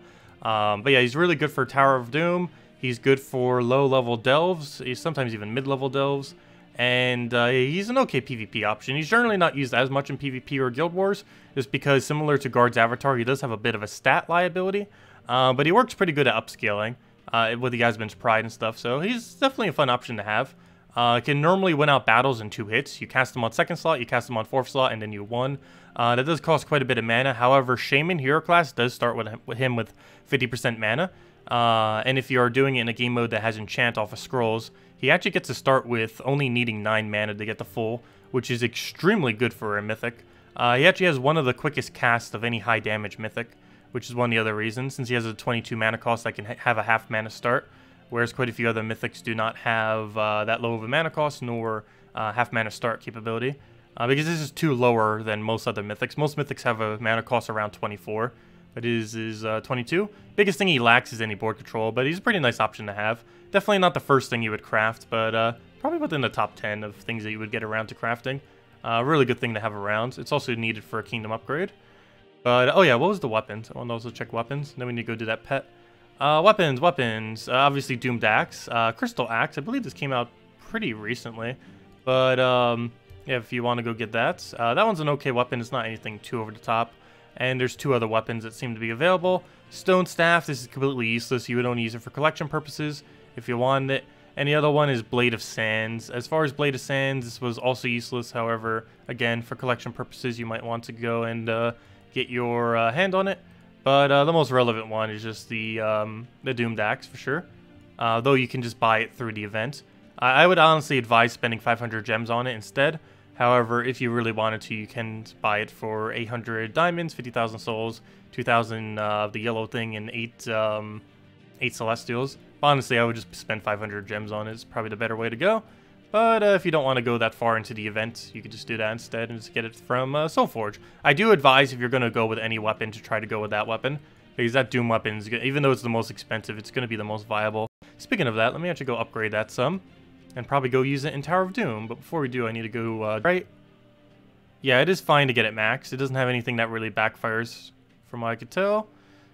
Um, but yeah, he's really good for Tower of Doom. He's good for low-level Delves, he's sometimes even mid-level Delves. And uh, he's an okay PvP option. He's generally not used as much in PvP or Guild Wars, just because similar to Guard's Avatar, he does have a bit of a stat liability. Uh, but he works pretty good at upscaling. Uh, with the Yasmin's Pride and stuff, so he's definitely a fun option to have. Uh, can normally win out battles in two hits. You cast him on second slot, you cast him on fourth slot, and then you won. Uh, that does cost quite a bit of mana. However, Shaman Hero class does start with, with him with fifty percent mana. Uh, and if you are doing it in a game mode that has Enchant off of scrolls, he actually gets to start with only needing nine mana to get the full, which is extremely good for a Mythic. Uh, he actually has one of the quickest casts of any high damage Mythic, which is one of the other reasons, since he has a twenty-two mana cost that can ha have a half mana start, whereas quite a few other Mythics do not have uh, that low of a mana cost, nor uh, half mana start capability, uh, because this is too lower than most other Mythics. Most Mythics have a mana cost around twenty-four, but his is uh, twenty-two. Biggest thing he lacks is any board control, but he's a pretty nice option to have. Definitely not the first thing you would craft, but uh, probably within the top ten of things that you would get around to crafting. Uh, really good thing to have around. It's also needed for a Kingdom upgrade. But, oh yeah, what was the weapons? I want to also check weapons. Then we need to go do that pet. Uh, weapons, weapons. Uh, obviously, Doomed Axe. Uh, Crystal Axe. I believe this came out pretty recently. But, um, yeah, if you want to go get that. Uh, that one's an okay weapon. It's not anything too over the top. And there's two other weapons that seem to be available. Stone Staff. This is completely useless. You would only use it for collection purposes if you wanted it. And the other one is Blade of Sands. As far as Blade of Sands, this was also useless. However, again, for collection purposes, you might want to go and... Uh, get your uh, hand on it, but uh, the most relevant one is just the um, the Doomed Axe for sure, uh, though you can just buy it through the event. I, I would honestly advise spending five hundred gems on it instead. However, if you really wanted to, you can buy it for eight hundred diamonds, fifty thousand souls, two thousand of uh, the yellow thing, and eight, um, eight celestials. But honestly, I would just spend five hundred gems on it. It's probably the better way to go. But uh, if you don't want to go that far into the event, you could just do that instead and just get it from uh, Soulforge. I do advise if you're going to go with any weapon to try to go with that weapon, because that Doom weapon, is gonna, even though it's the most expensive, it's going to be the most viable. Speaking of that, let me actually go upgrade that some and probably go use it in Tower of Doom. But before we do, I need to go uh, right. Yeah, it is fine to get it max. It doesn't have anything that really backfires from what I could tell.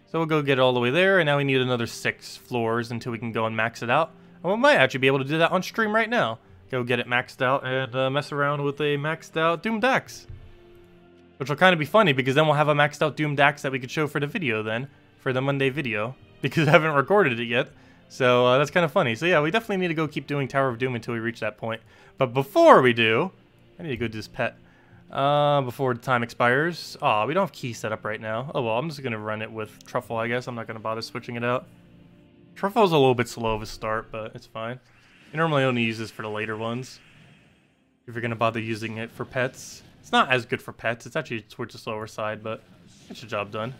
So we'll go get it all the way there. And now we need another six floors until we can go and max it out. And we might actually be able to do that on stream right now. Go get it maxed out and uh, mess around with a maxed out Doomed Axe. Which will kind of be funny because then we'll have a maxed out Doomed Axe that we could show for the video then. For the Monday video. Because I haven't recorded it yet. So uh, that's kind of funny. So yeah, we definitely need to go keep doing Tower of Doom until we reach that point. But before we do, I need to go do this pet. Uh, before the time expires. Aw, oh, we don't have key set up right now. Oh well, I'm just going to run it with Truffle, I guess. I'm not going to bother switching it out. Truffle's a little bit slow of a start, but it's fine. You normally only use this for the later ones. If you're going to bother using it for pets. It's not as good for pets. It's actually towards the slower side, but it's your job done.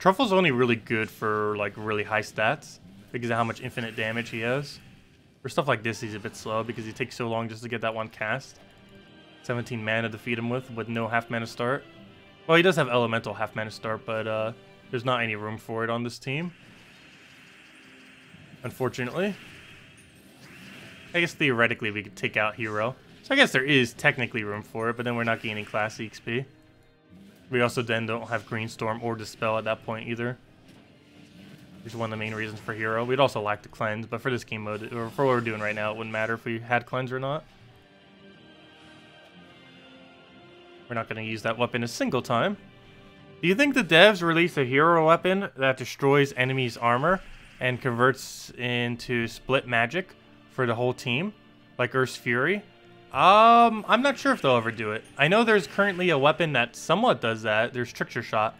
Truffle's only really good for like really high stats because of how much infinite damage he has. For stuff like this, he's a bit slow because he takes so long just to get that one cast. seventeen mana to feed him with, with no half mana start. Well, he does have elemental half mana start, but uh, there's not any room for it on this team, unfortunately. I guess theoretically we could take out Hero. So I guess there is technically room for it, but then we're not gaining class E X P. We also then don't have Green Storm or Dispel at that point either. Which is one of the main reasons for Hero. We'd also lack the Cleanse, but for this game mode, or for what we're doing right now, it wouldn't matter if we had Cleanse or not. We're not going to use that weapon a single time. Do you think the devs release a hero weapon that destroys enemies' armor and converts into split magic for the whole team, like Earth's Fury? Um, I'm not sure if they'll ever do it. I know there's currently a weapon that somewhat does that. There's Trickster Shot.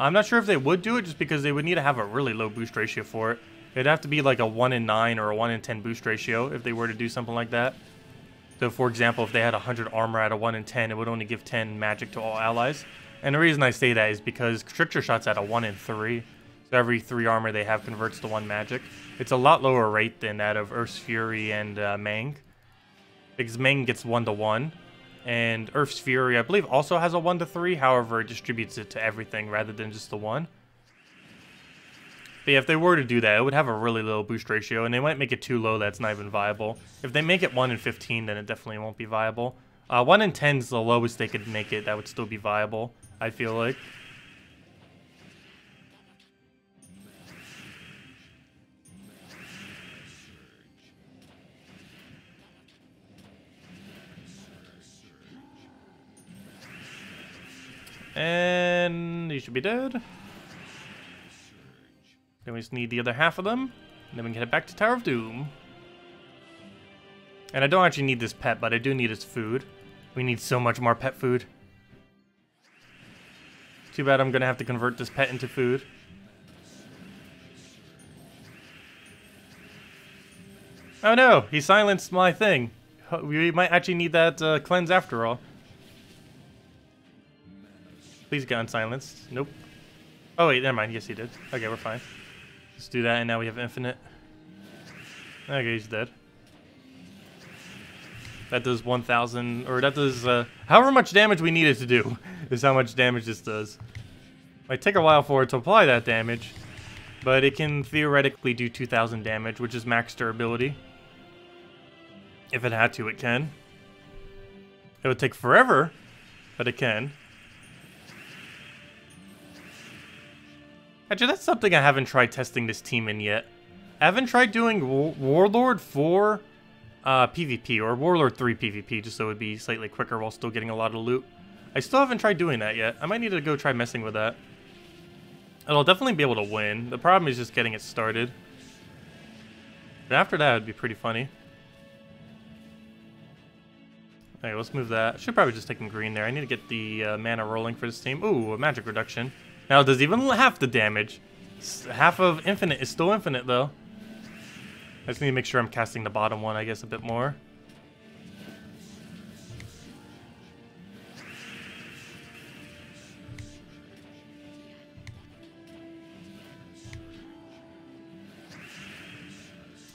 I'm not sure if they would do it just because they would need to have a really low boost ratio for it. It'd have to be like a one in nine or a one in ten boost ratio if they were to do something like that. So, for example, if they had one hundred armor at a one in ten, it would only give ten magic to all allies. And the reason I say that is because Trickster Shot's at a one in three. So every three armor they have converts to one magic. It's a lot lower rate than that of Earth's Fury and uh, Mang. Because Mang gets one to one. And Earth's Fury, I believe, also has a one to three. However, it distributes it to everything rather than just the one. But yeah, if they were to do that, it would have a really low boost ratio, and they might make it too low that's not even viable. If they make it one in fifteen, then it definitely won't be viable. Uh, one in ten is the lowest they could make it. That would still be viable, I feel like. And you should be dead. Then we just need the other half of them, and then we can head back to Tower of Doom. And I don't actually need this pet, but I do need its food. We need so much more pet food. Too bad I'm going to have to convert this pet into food. Oh no, he silenced my thing. We might actually need that uh, cleanse after all. Please get unsilenced. Nope. Oh wait, never mind. Yes, he did. Okay, we're fine. Let's do that, and now we have infinite. Okay, he's dead. That does one thousand, or that does uh, however much damage we needed to do is how much damage this does. Might take a while for it to apply that damage, but it can theoretically do two thousand damage, which is max durability. If it had to, it can. It would take forever, but it can. Actually, that's something I haven't tried testing this team in yet. I haven't tried doing War Warlord four uh, PvP or Warlord three PvP, just so it would be slightly quicker while still getting a lot of loot. I still haven't tried doing that yet. I might need to go try messing with that. And I'll definitely be able to win. The problem is just getting it started. But after that, it would be pretty funny. Alright, let's move that. I should probably just take him green there. I need to get the uh, mana rolling for this team. Ooh, a magic reduction. Now it does even half the damage. Half of infinite is still infinite though. I just need to make sure I'm casting the bottom one, I guess, a bit more.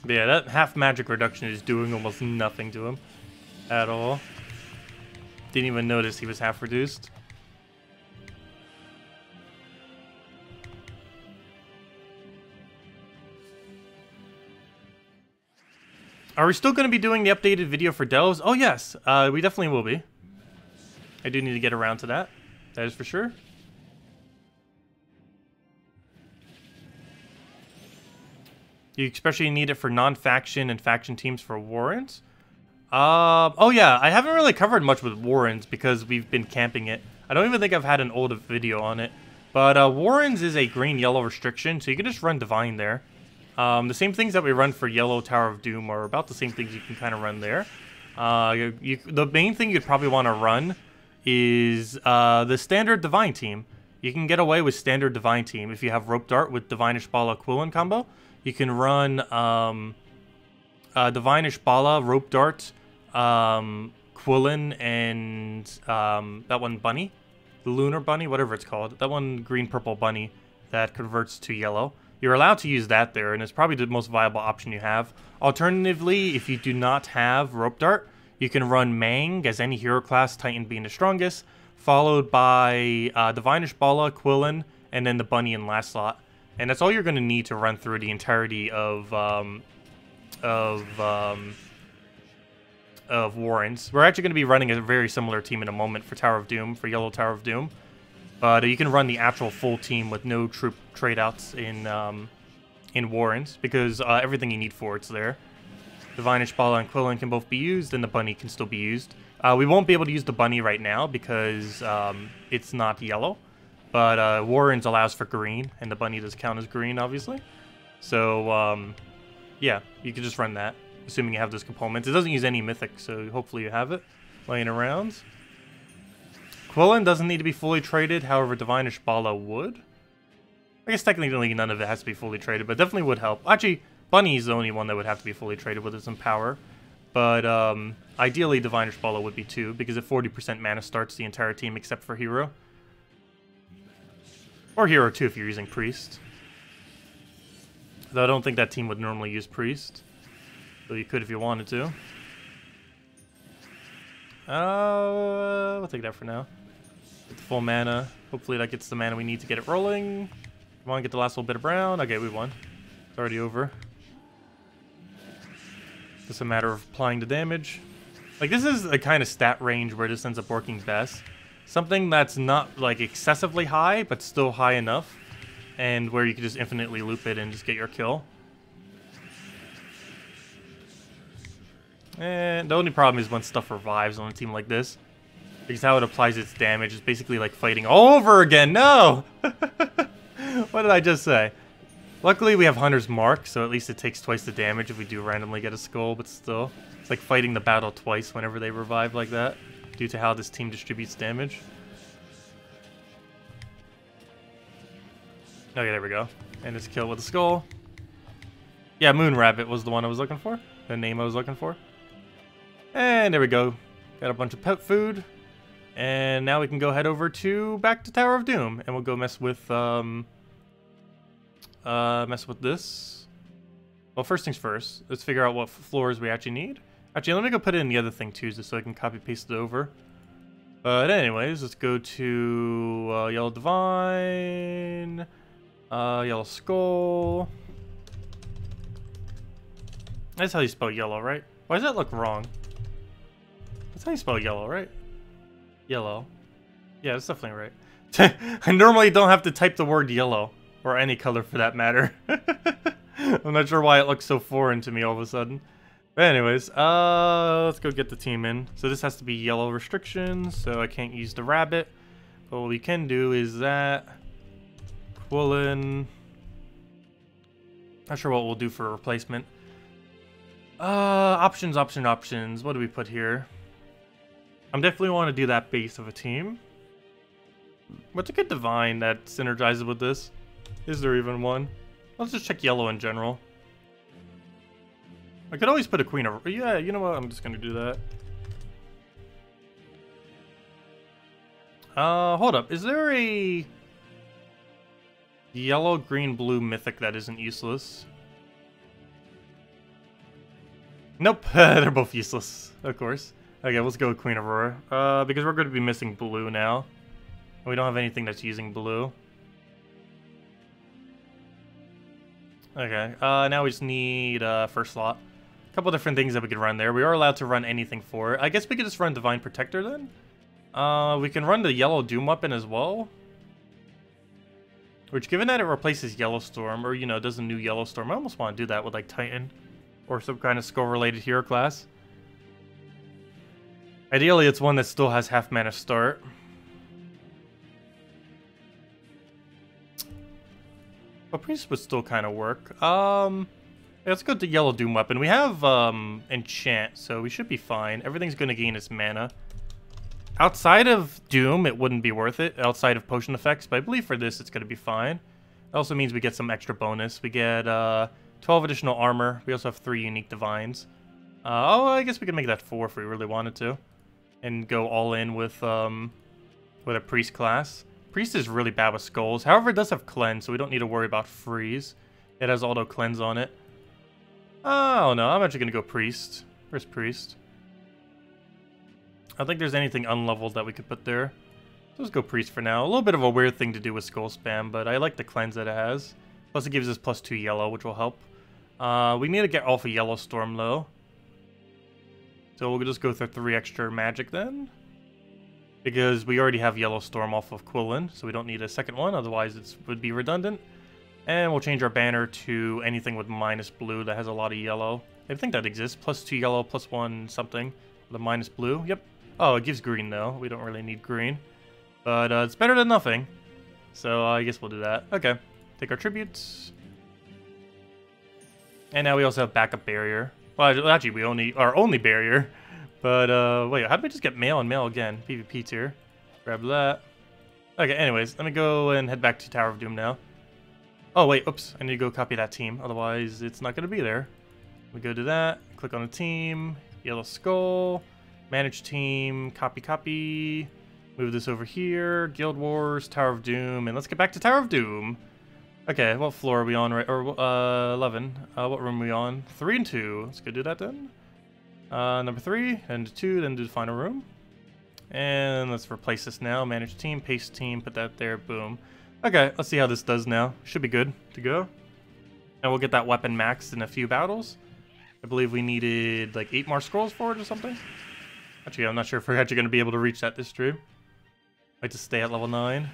But yeah, that half magic reduction is doing almost nothing to him at all. Didn't even notice he was half reduced. Are we still going to be doing the updated video for Delves? Oh, yes. Uh, we definitely will be. I do need to get around to that. That is for sure. You especially need it for non-faction and faction teams for Warrens. Uh, oh, yeah. I haven't really covered much with Warrens because we've been camping it. I don't even think I've had an old video on it. But uh, Warrens is a green-yellow restriction, so you can just run Divine there. Um, the same things that we run for Yellow Tower of Doom are about the same things you can kind of run there. Uh, you, you, the main thing you'd probably want to run is uh, the standard Divine team. You can get away with standard Divine team if you have Rope Dart with Divine Ishbaala Quilin combo. You can run um, uh, Divine Ishbaala, Rope Dart, um, Quilin, and um, that one bunny, the Lunar Bunny, whatever it's called. That one green-purple bunny that converts to yellow. You're allowed to use that there, and it's probably the most viable option you have. Alternatively, if you do not have Rope Dart, you can run Mang as any hero class, Titan being the strongest, followed by uh, Divine Ishbaala, Quilin, and then the bunny in last slot. And that's all you're going to need to run through the entirety of um, of um, of Warrens. We're actually going to be running a very similar team in a moment for Tower of Doom, for Yellow Tower of Doom. But you can run the actual full team with no troop trade-outs in um, in Warrens, because uh, everything you need for it's there. Divine Ishbaala and Quilin can both be used, and the bunny can still be used. Uh, we won't be able to use the bunny right now because um, it's not yellow. But uh, Warrens allows for green, and the bunny does count as green, obviously. So, um, yeah, you can just run that, assuming you have those components. It doesn't use any mythic, so hopefully you have it laying around. Quilin doesn't need to be fully traded, however, Divine Ishbaala would. I guess technically none of it has to be fully traded, but definitely would help. Actually, Bunny is the only one that would have to be fully traded with its power. But um, ideally, Divine Ishbaala would be too, because at forty percent mana starts the entire team except for Hero. Or Hero two if you're using Priest. Though I don't think that team would normally use Priest. Though you could if you wanted to. Uh, we'll take that for now. Get the full mana. Hopefully that gets the mana we need to get it rolling. Come on, get the last little bit of brown. Okay, we won. It's already over. Just a matter of applying the damage. Like, this is the kind of stat range where this ends up working best. Something that's not, like, excessively high, but still high enough. And where you can just infinitely loop it and just get your kill. And the only problem is when stuff revives on a team like this. Because how it applies its damage is basically like fighting all over again. No! What did I just say? Luckily, we have Hunter's Mark, so at least it takes twice the damage if we do randomly get a skull, but still. It's like fighting the battle twice whenever they revive like that, due to how this team distributes damage. Okay, there we go. And it's kill with a skull. Yeah, Moon Rabbit was the one I was looking for. The name I was looking for. And there we go. Got a bunch of pet food. And now we can go head over to back to Tower of Doom. And we'll go mess with, um... Uh, mess with this. Well, first things first. Let's figure out what floors we actually need. Actually, let me go put it in the other thing too, just so I can copy paste it over. But anyways, let's go to uh, Yellow Divine, uh, Yellow Skull. That's how you spell yellow, right? Why does that look wrong? That's how you spell yellow, right? Yellow. Yeah, that's definitely right. I normally don't have to type the word yellow, or any color for that matter. I'm not sure why it looks so foreign to me all of a sudden. Anyways, uh, let's go get the team in. So this has to be yellow restrictions, so I can't use the rabbit. But what we can do is that Quilin. Not sure what we'll do for a replacement. Uh, options, option, options. What do we put here? I'm definitely want to do that base of a team. What's a good divine that synergizes with this? Is there even one? Let's just check yellow in general. I could always put a Queen Aurora. Yeah, you know what? I'm just going to do that. Uh, hold up. Is there a yellow, green, blue mythic that isn't useless? Nope. They're both useless, of course. Okay, let's go with Queen Aurora. Uh, because we're going to be missing blue now. We don't have anything that's using blue. Okay, uh, now we just need uh, first slot. Couple different things that we could run there. We are allowed to run anything for it. I guess we could just run Divine Protector then. Uh, we can run the Yellow Doom weapon as well. Which, given that it replaces Yellowstorm, or, you know, does a new Yellowstorm, I almost want to do that with, like, Titan. Or some kind of skull-related hero class. Ideally, it's one that still has half mana start. But Priest would still kind of work. Um... Let's go to Yellow Doom Weapon. We have um, Enchant, so we should be fine. Everything's going to gain its mana. Outside of Doom, it wouldn't be worth it. Outside of Potion Effects, but I believe for this, it's going to be fine. It also means we get some extra bonus. We get uh, twelve additional armor. We also have three unique divines. Uh, oh, I guess we could make that four if we really wanted to. And go all in with um, with a priest class. Priest is really bad with skulls. However, it does have cleanse, so we don't need to worry about freeze. It has auto cleanse on it. Oh no, I'm actually gonna go priest. Where's priest? I think there's anything unleveled that we could put there. So let's go priest for now. A little bit of a weird thing to do with skull spam, but I like the cleanse that it has. Plus it gives us plus two yellow, which will help. Uh, we need to get off a yellow storm though. So we'll just go for three extra magic then. Because we already have yellow storm off of Quilin, so we don't need a second one, otherwise it would be redundant. And we'll change our banner to anything with minus blue that has a lot of yellow. I think that exists. Plus two yellow, plus one something. The minus blue. Yep. Oh, it gives green though. We don't really need green. But uh, it's better than nothing. So uh, I guess we'll do that. Okay. Take our tributes. And now we also have backup barrier. Well, actually, we only our only barrier. But uh, wait, how did we just get mail and mail again? PvP tier. Grab that. Okay, anyways, let me go and head back to Tower of Doom now. Oh wait, oops, I need to go copy that team, otherwise it's not gonna be there. We go to that, click on the team, Yellow Skull, manage team, copy copy, move this over here, Guild Wars, Tower of Doom, and let's get back to Tower of Doom. Okay, what floor are we on right, or uh, eleven, uh, what room are we on? Three and two, let's go do that then. Uh, number three, and two, then do the final room. And let's replace this now, manage team, paste team, put that there, boom. Okay, let's see how this does now. Should be good to go. And we'll get that weapon maxed in a few battles. I believe we needed like eight more scrolls for it or something. Actually, I'm not sure if we're actually going to be able to reach that this stream. I'd like to stay at level nine.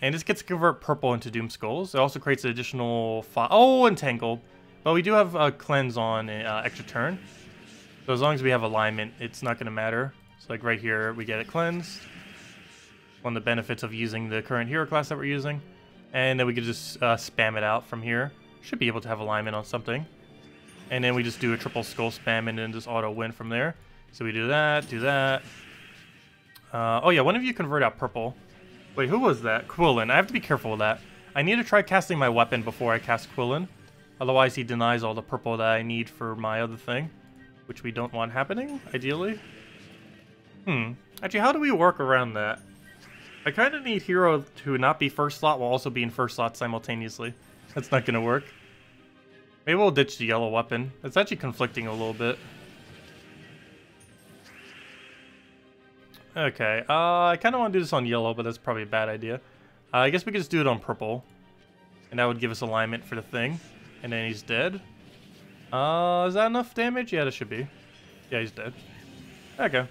And this gets to convert purple into Doom Skulls. It also creates an additional five. Oh, entangled. But we do have a cleanse on uh, extra turn. So as long as we have alignment, it's not going to matter. So like right here, we get it cleansed. One of the benefits of using the current hero class that we're using. And then we could just uh, spam it out from here. Should be able to have alignment on something. And then we just do a triple skull spam and then just auto win from there. So we do that, do that. Uh, oh yeah, one of you convert out purple. Wait, who was that? Quilin. I have to be careful with that. I need to try casting my weapon before I cast Quilin. Otherwise he denies all the purple that I need for my other thing. Which we don't want happening, ideally. Hmm. Actually, how do we work around that? I kind of need hero to not be first slot while also being first slot simultaneously. That's not going to work. Maybe we'll ditch the yellow weapon. It's actually conflicting a little bit. Okay, uh, I kind of want to do this on yellow, but that's probably a bad idea. Uh, I guess we could just do it on purple. And that would give us alignment for the thing. And then he's dead. Uh, is that enough damage? Yeah, that should be. Yeah, he's dead. Okay.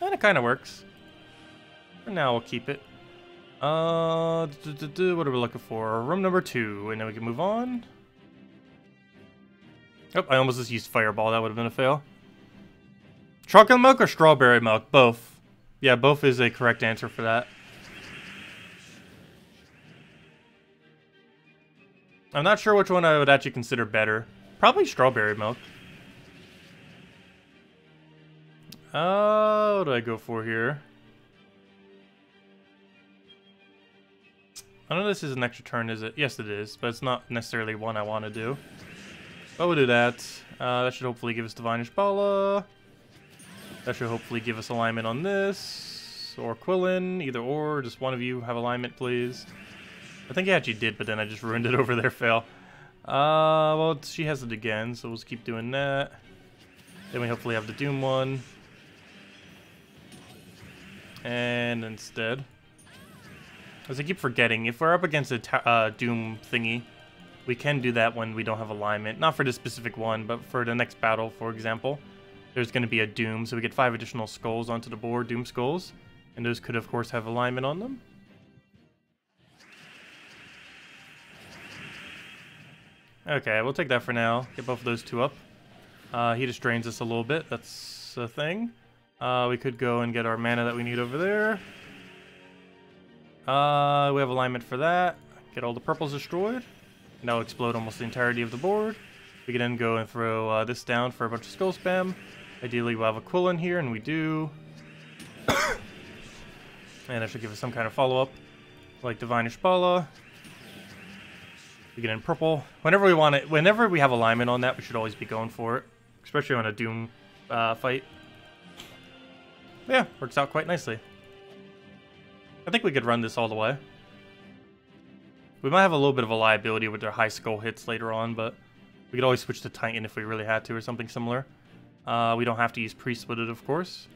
And it kind of works. Now we'll keep it. Uh, do, do, do, what are we looking for? Room number two, and then we can move on. Oh, I almost just used fireball. That would have been a fail. Chocolate milk or strawberry milk? Both. Yeah, both is a correct answer for that. I'm not sure which one I would actually consider better. Probably strawberry milk. Uh, what do I go for here? I don't know if this is an extra turn, is it? Yes, it is, but it's not necessarily one I want to do. But we'll do that. Uh, that should hopefully give us Divine Ishbaala. That should hopefully give us alignment on this. Or Quilin, either or. Just one of you have alignment, please. I think I actually did, but then I just ruined it over there, fail. Uh, well, she has it again, so we'll just keep doing that. Then we hopefully have the Doom one. And instead... As I keep forgetting, if we're up against a uh, Doom thingy, we can do that when we don't have alignment. Not for this specific one, but for the next battle, for example. There's going to be a Doom, so we get five additional skulls onto the board, Doom Skulls. And those could, of course, have alignment on them. Okay, we'll take that for now. Get both of those two up. Uh, he just drains us a little bit. That's a thing. Uh, we could go and get our mana that we need over there. Uh, we have alignment for that. Get all the purples destroyed. And that'll explode almost the entirety of the board. We can then go and throw uh, this down for a bunch of skull spam. Ideally, we'll have a Quilin here, and we do. And that should give us some kind of follow-up. Like Divine Ishbaala. We get in purple. Whenever we want it, whenever we have alignment on that, we should always be going for it, especially on a Doom uh, fight. Yeah, works out quite nicely. I think we could run this all the way. We might have a little bit of a liability with their high skull hits later on, but we could always switch to Titan if we really had to or something similar. Uh, we don't have to use Priest with it, of course.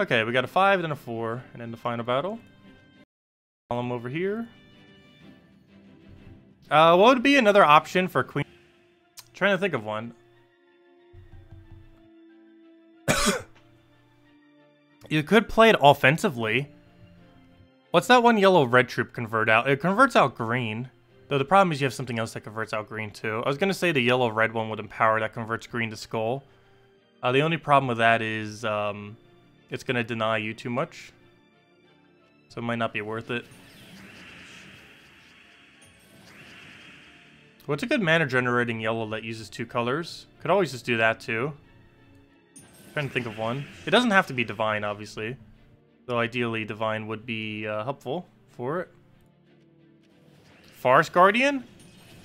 Okay, we got a five, then a four, and then the final battle. Column over here. Uh, what would be another option for Queen? I'm trying to think of one. You could play it offensively. What's that one yellow red troop convert out? It converts out green. Though the problem is you have something else that converts out green too. I was going to say the yellow red one would empower that converts green to skull. Uh, the only problem with that is um, it's going to deny you too much. So it might not be worth it. What's a good mana generating yellow that uses two colors? Could always just do that too. I'm trying to think of one. It doesn't have to be Divine, obviously. Though ideally Divine would be uh, helpful for it. Forest Guardian?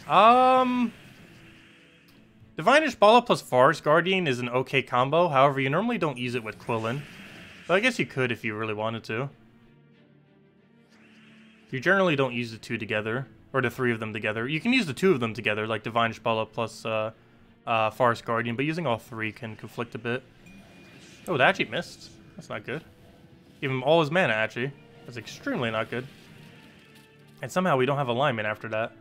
Um, Divine Ishbaala plus Forest Guardian is an okay combo. However, you normally don't use it with Quilin. So I guess you could if you really wanted to. You generally don't use the two together. Or the three of them together. You can use the two of them together, like Divine Ishbaala plus uh, uh, Forest Guardian. But using all three can conflict a bit. Oh, that actually missed. That's not good. Give him all his mana, actually. That's extremely not good. And somehow we don't have alignment after that.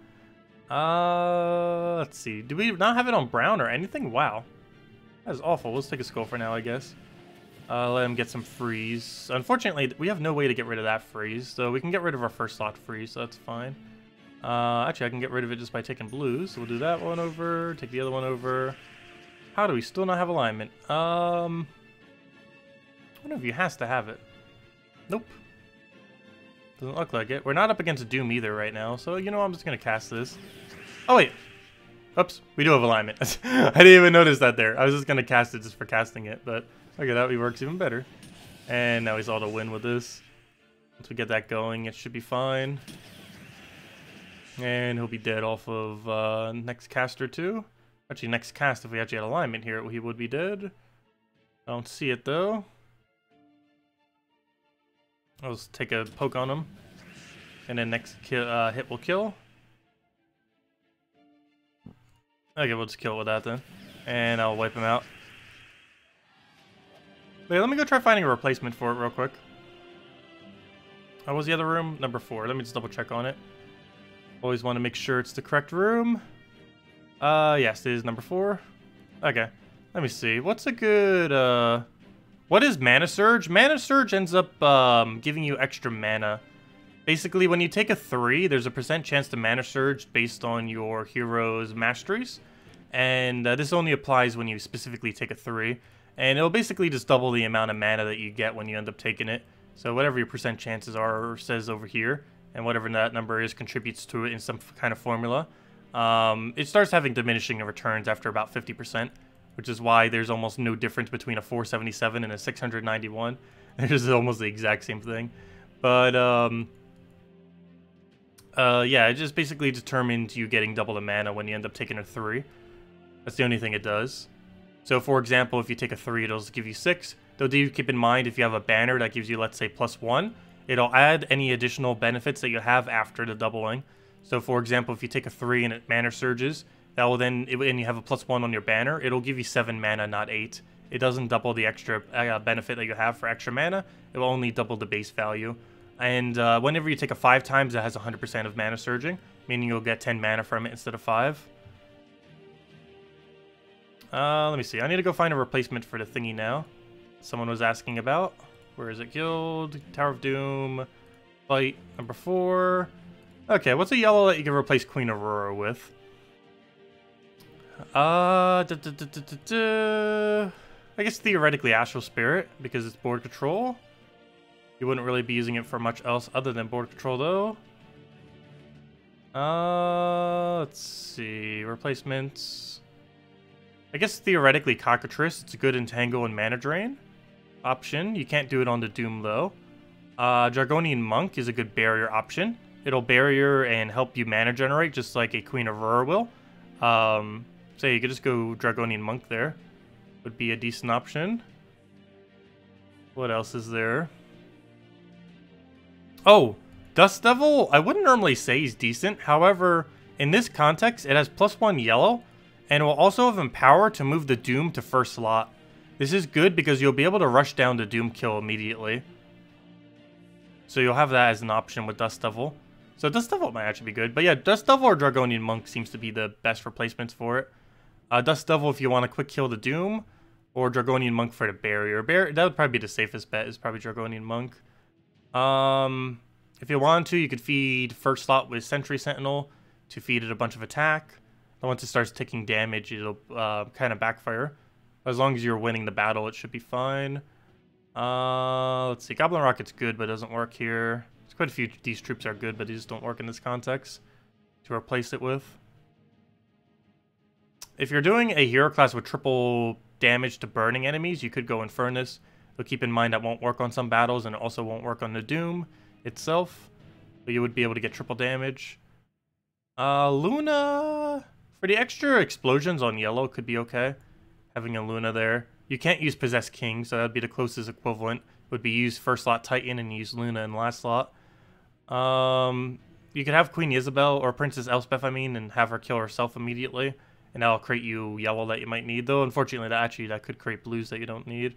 Uh, let's see. Do we not have it on brown or anything? Wow. That is awful. Let's take a skull for now, I guess. Uh, let him get some freeze. Unfortunately, we have no way to get rid of that freeze. So we can get rid of our first slot freeze, so that's fine. Uh, actually, I can get rid of it just by taking blues. So we'll do that one over. Take the other one over. How do we still not have alignment? Um, one of you has to have it. Nope. Doesn't look like it. We're not up against Doom either right now, so you know I'm just going to cast this. Oh, wait. Oops. We do have alignment. I didn't even notice that there. I was just going to cast it just for casting it, but okay, that works even better. And now he's all to win with this. Once we get that going, it should be fine. And he'll be dead off of uh, next cast or two. Actually, next cast, if we actually had alignment here, he would be dead. I don't see it, though. I'll just take a poke on him. And then next kill, uh, hit will kill. Okay, we'll just kill with that then. And I'll wipe him out. Wait, let me go try finding a replacement for it real quick. How was the other room? Number four. Let me just double check on it. Always want to make sure it's the correct room. Uh, yes, it is number four. Okay. Let me see. What's a good... Uh... What is Mana Surge? Mana Surge ends up um, giving you extra mana. Basically, when you take a three, there's a percent chance to Mana Surge based on your hero's masteries. And uh, this only applies when you specifically take a three. And it'll basically just double the amount of mana that you get when you end up taking it. So whatever your percent chances are or says over here, and whatever that number is contributes to it in some kind of formula. Um, it starts having diminishing returns after about fifty percent. Which is why there's almost no difference between a four seventy-seven and a six hundred ninety-one. There's almost the exact same thing. But, um... Uh, yeah, it just basically determines you getting double the mana when you end up taking a three. That's the only thing it does. So, for example, if you take a three, it'll give you six. Though, do keep in mind, if you have a banner that gives you, let's say, plus one, it'll add any additional benefits that you have after the doubling. So, for example, if you take a three and it mana surges, that will then, and you have a plus one on your banner, it'll give you seven mana, not eight. It doesn't double the extra uh, benefit that you have for extra mana. It will only double the base value. And uh, whenever you take a five times, it has one hundred percent of mana surging, meaning you'll get ten mana from it instead of five. Uh, let me see. I need to go find a replacement for the thingy now. Someone was asking about. Where is it? Guild, Tower of Doom, fight number four. Okay, what's a yellow that you can replace Queen Aurora with? Uh, da, da, da, da, da, da. I guess theoretically Astral Spirit, because it's board control. You wouldn't really be using it for much else other than board control, though. Uh, let's see. Replacements. I guess theoretically Cockatrice. It's a good entangle and mana drain option. You can't do it on the Doom, though. Uh, Dragonian Monk is a good barrier option. It'll barrier and help you mana generate, just like a Queen Aurora will. Um, so you could just go Dragonian Monk there. Would be a decent option. What else is there? Oh, Dust Devil, I wouldn't normally say he's decent. However, in this context, it has plus one yellow, and will also have Empower to move the Doom to first slot. This is good because you'll be able to rush down to Doom Kill immediately. So you'll have that as an option with Dust Devil. So Dust Devil might actually be good. But yeah, Dust Devil or Dragonian Monk seems to be the best replacements for it. Uh, Dust Devil if you want to quick kill the Doom, or Dragonian Monk for the barrier. Bar that would probably be the safest bet, is probably Dragonian Monk. Um, if you want to, you could feed first slot with Sentry Sentinel to feed it a bunch of attack. And once it starts taking damage, it'll uh, kind of backfire. As long as you're winning the battle, it should be fine. Uh, let's see. Goblin Rocket's good, but it doesn't work here. There's quite a few. These troops are good, but they just don't work in this context to replace it with. If you're doing a hero class with triple damage to burning enemies, you could go Infernus. But keep in mind that won't work on some battles, and it also won't work on the Doom itself. But you would be able to get triple damage. Uh, Luna, for the extra explosions on yellow, could be okay. Having a Luna there. You can't use Possessed King, so that would be the closest equivalent. Would be use first slot Titan and use Luna in last slot. Um, you could have Queen Isabel, or Princess Elspeth, I mean, and have her kill herself immediately. And that'll create you yellow that you might need, though. Unfortunately, that actually that could create blues that you don't need.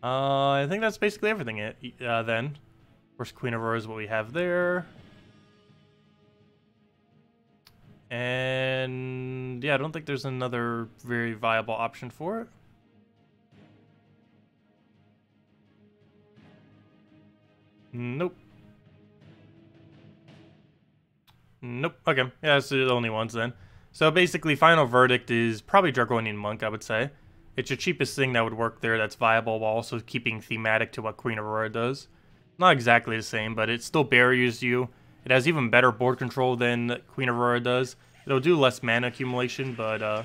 Uh, I think that's basically everything it, uh, then. Of course, Queen Aurora is what we have there. And yeah, I don't think there's another very viable option for it. Nope. Nope. Okay. Yeah, that's the only ones then. So basically, final verdict is probably Dragonian Monk, I would say. It's your cheapest thing that would work there that's viable while also keeping thematic to what Queen Aurora does. Not exactly the same, but it still barriers you. It has even better board control than Queen Aurora does. It'll do less mana accumulation, but uh,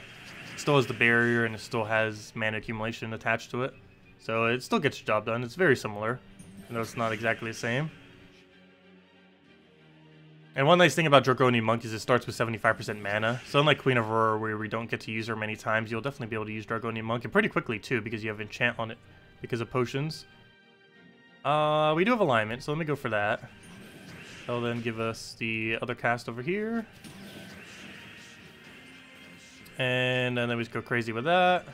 it still has the barrier and it still has mana accumulation attached to it. So it still gets the job done. It's very similar, even though it's not exactly the same. And one nice thing about Dragonian Monk is it starts with seventy-five percent mana. So unlike Queen Aurora, where we don't get to use her many times, you'll definitely be able to use Dragonian Monk, and pretty quickly too, because you have Enchant on it because of potions. Uh, we do have alignment, so let me go for that. That'll then give us the other cast over here. And then we just go crazy with that.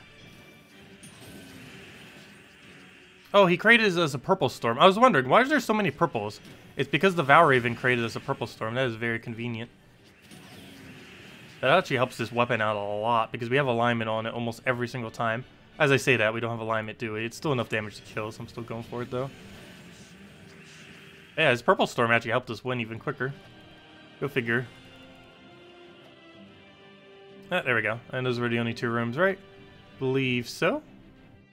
Oh, he created us a purple storm. I was wondering, why is there so many purples? It's because the Valraven created us a purple storm. That is very convenient. That actually helps this weapon out a lot, because we have alignment on it almost every single time. As I say that, we don't have alignment, do we? It's still enough damage to kill, so I'm still going for it, though. Yeah, his purple storm actually helped us win even quicker. Go figure. Ah, there we go. And those were the only two rooms, right? Believe so.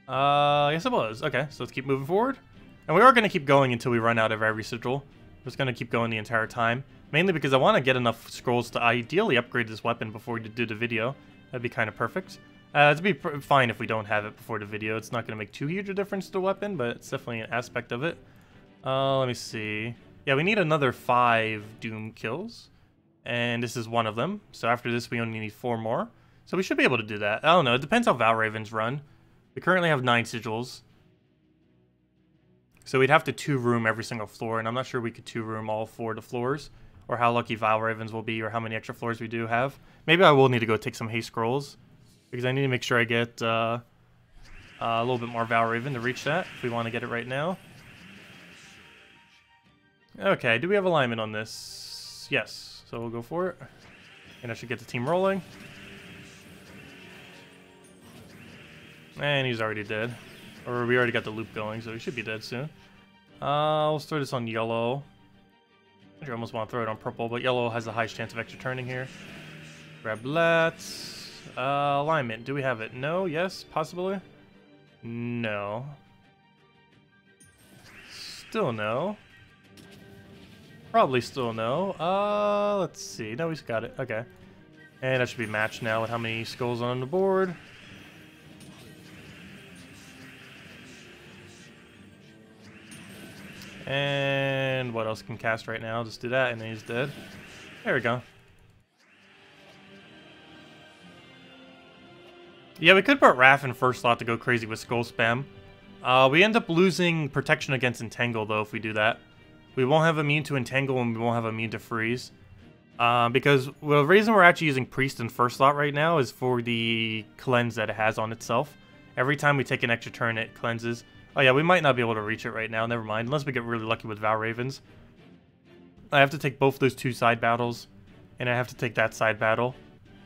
Uh, yes, it was. Okay, so let's keep moving forward. And we are going to keep going until we run out of every sigil. We're just going to keep going the entire time. Mainly because I want to get enough scrolls to ideally upgrade this weapon before we do the video. That'd be kind of perfect. Uh, it'd be pr fine if we don't have it before the video. It's not going to make too huge a difference to the weapon, but it's definitely an aspect of it. Uh, let me see. Yeah, we need another five Doom kills. And this is one of them. So after this, we only need four more. So we should be able to do that. I don't know. It depends how Valraven's run. We currently have nine sigils. So we'd have to two-room every single floor. And I'm not sure we could two-room all four of the floors. Or how lucky Valraven's will be, or how many extra floors we do have. Maybe I will need to go take some haste scrolls, because I need to make sure I get uh, uh, a little bit more Valraven to reach that, if we want to get it right now. Okay, do we have alignment on this? Yes, so we'll go for it. And I should get the team rolling. And he's already dead. Or we already got the loop going, so he should be dead soon. Uh, we'll start this on yellow. I almost want to throw it on purple, but yellow has the highest chance of extra turning here. Grab that. Uh, alignment, do we have it? No, yes, possibly? No. Still no. Probably still no. Uh, let's see. No, he's got it. Okay. And that should be matched now with how many skulls on the board. And what else can cast right now? Just do that, and then he's dead. There we go. Yeah, we could put Raph in first slot to go crazy with Skull Spam. Uh, we end up losing protection against Entangle, though, if we do that. We won't have immune to Entangle, and we won't have immune to Freeze. Uh, because well, the reason we're actually using Priest in first slot right now is for the cleanse that it has on itself. Every time we take an extra turn, it cleanses. Oh yeah, we might not be able to reach it right now, never mind. Unless we get really lucky with Valravens. I have to take both those two side battles, and I have to take that side battle.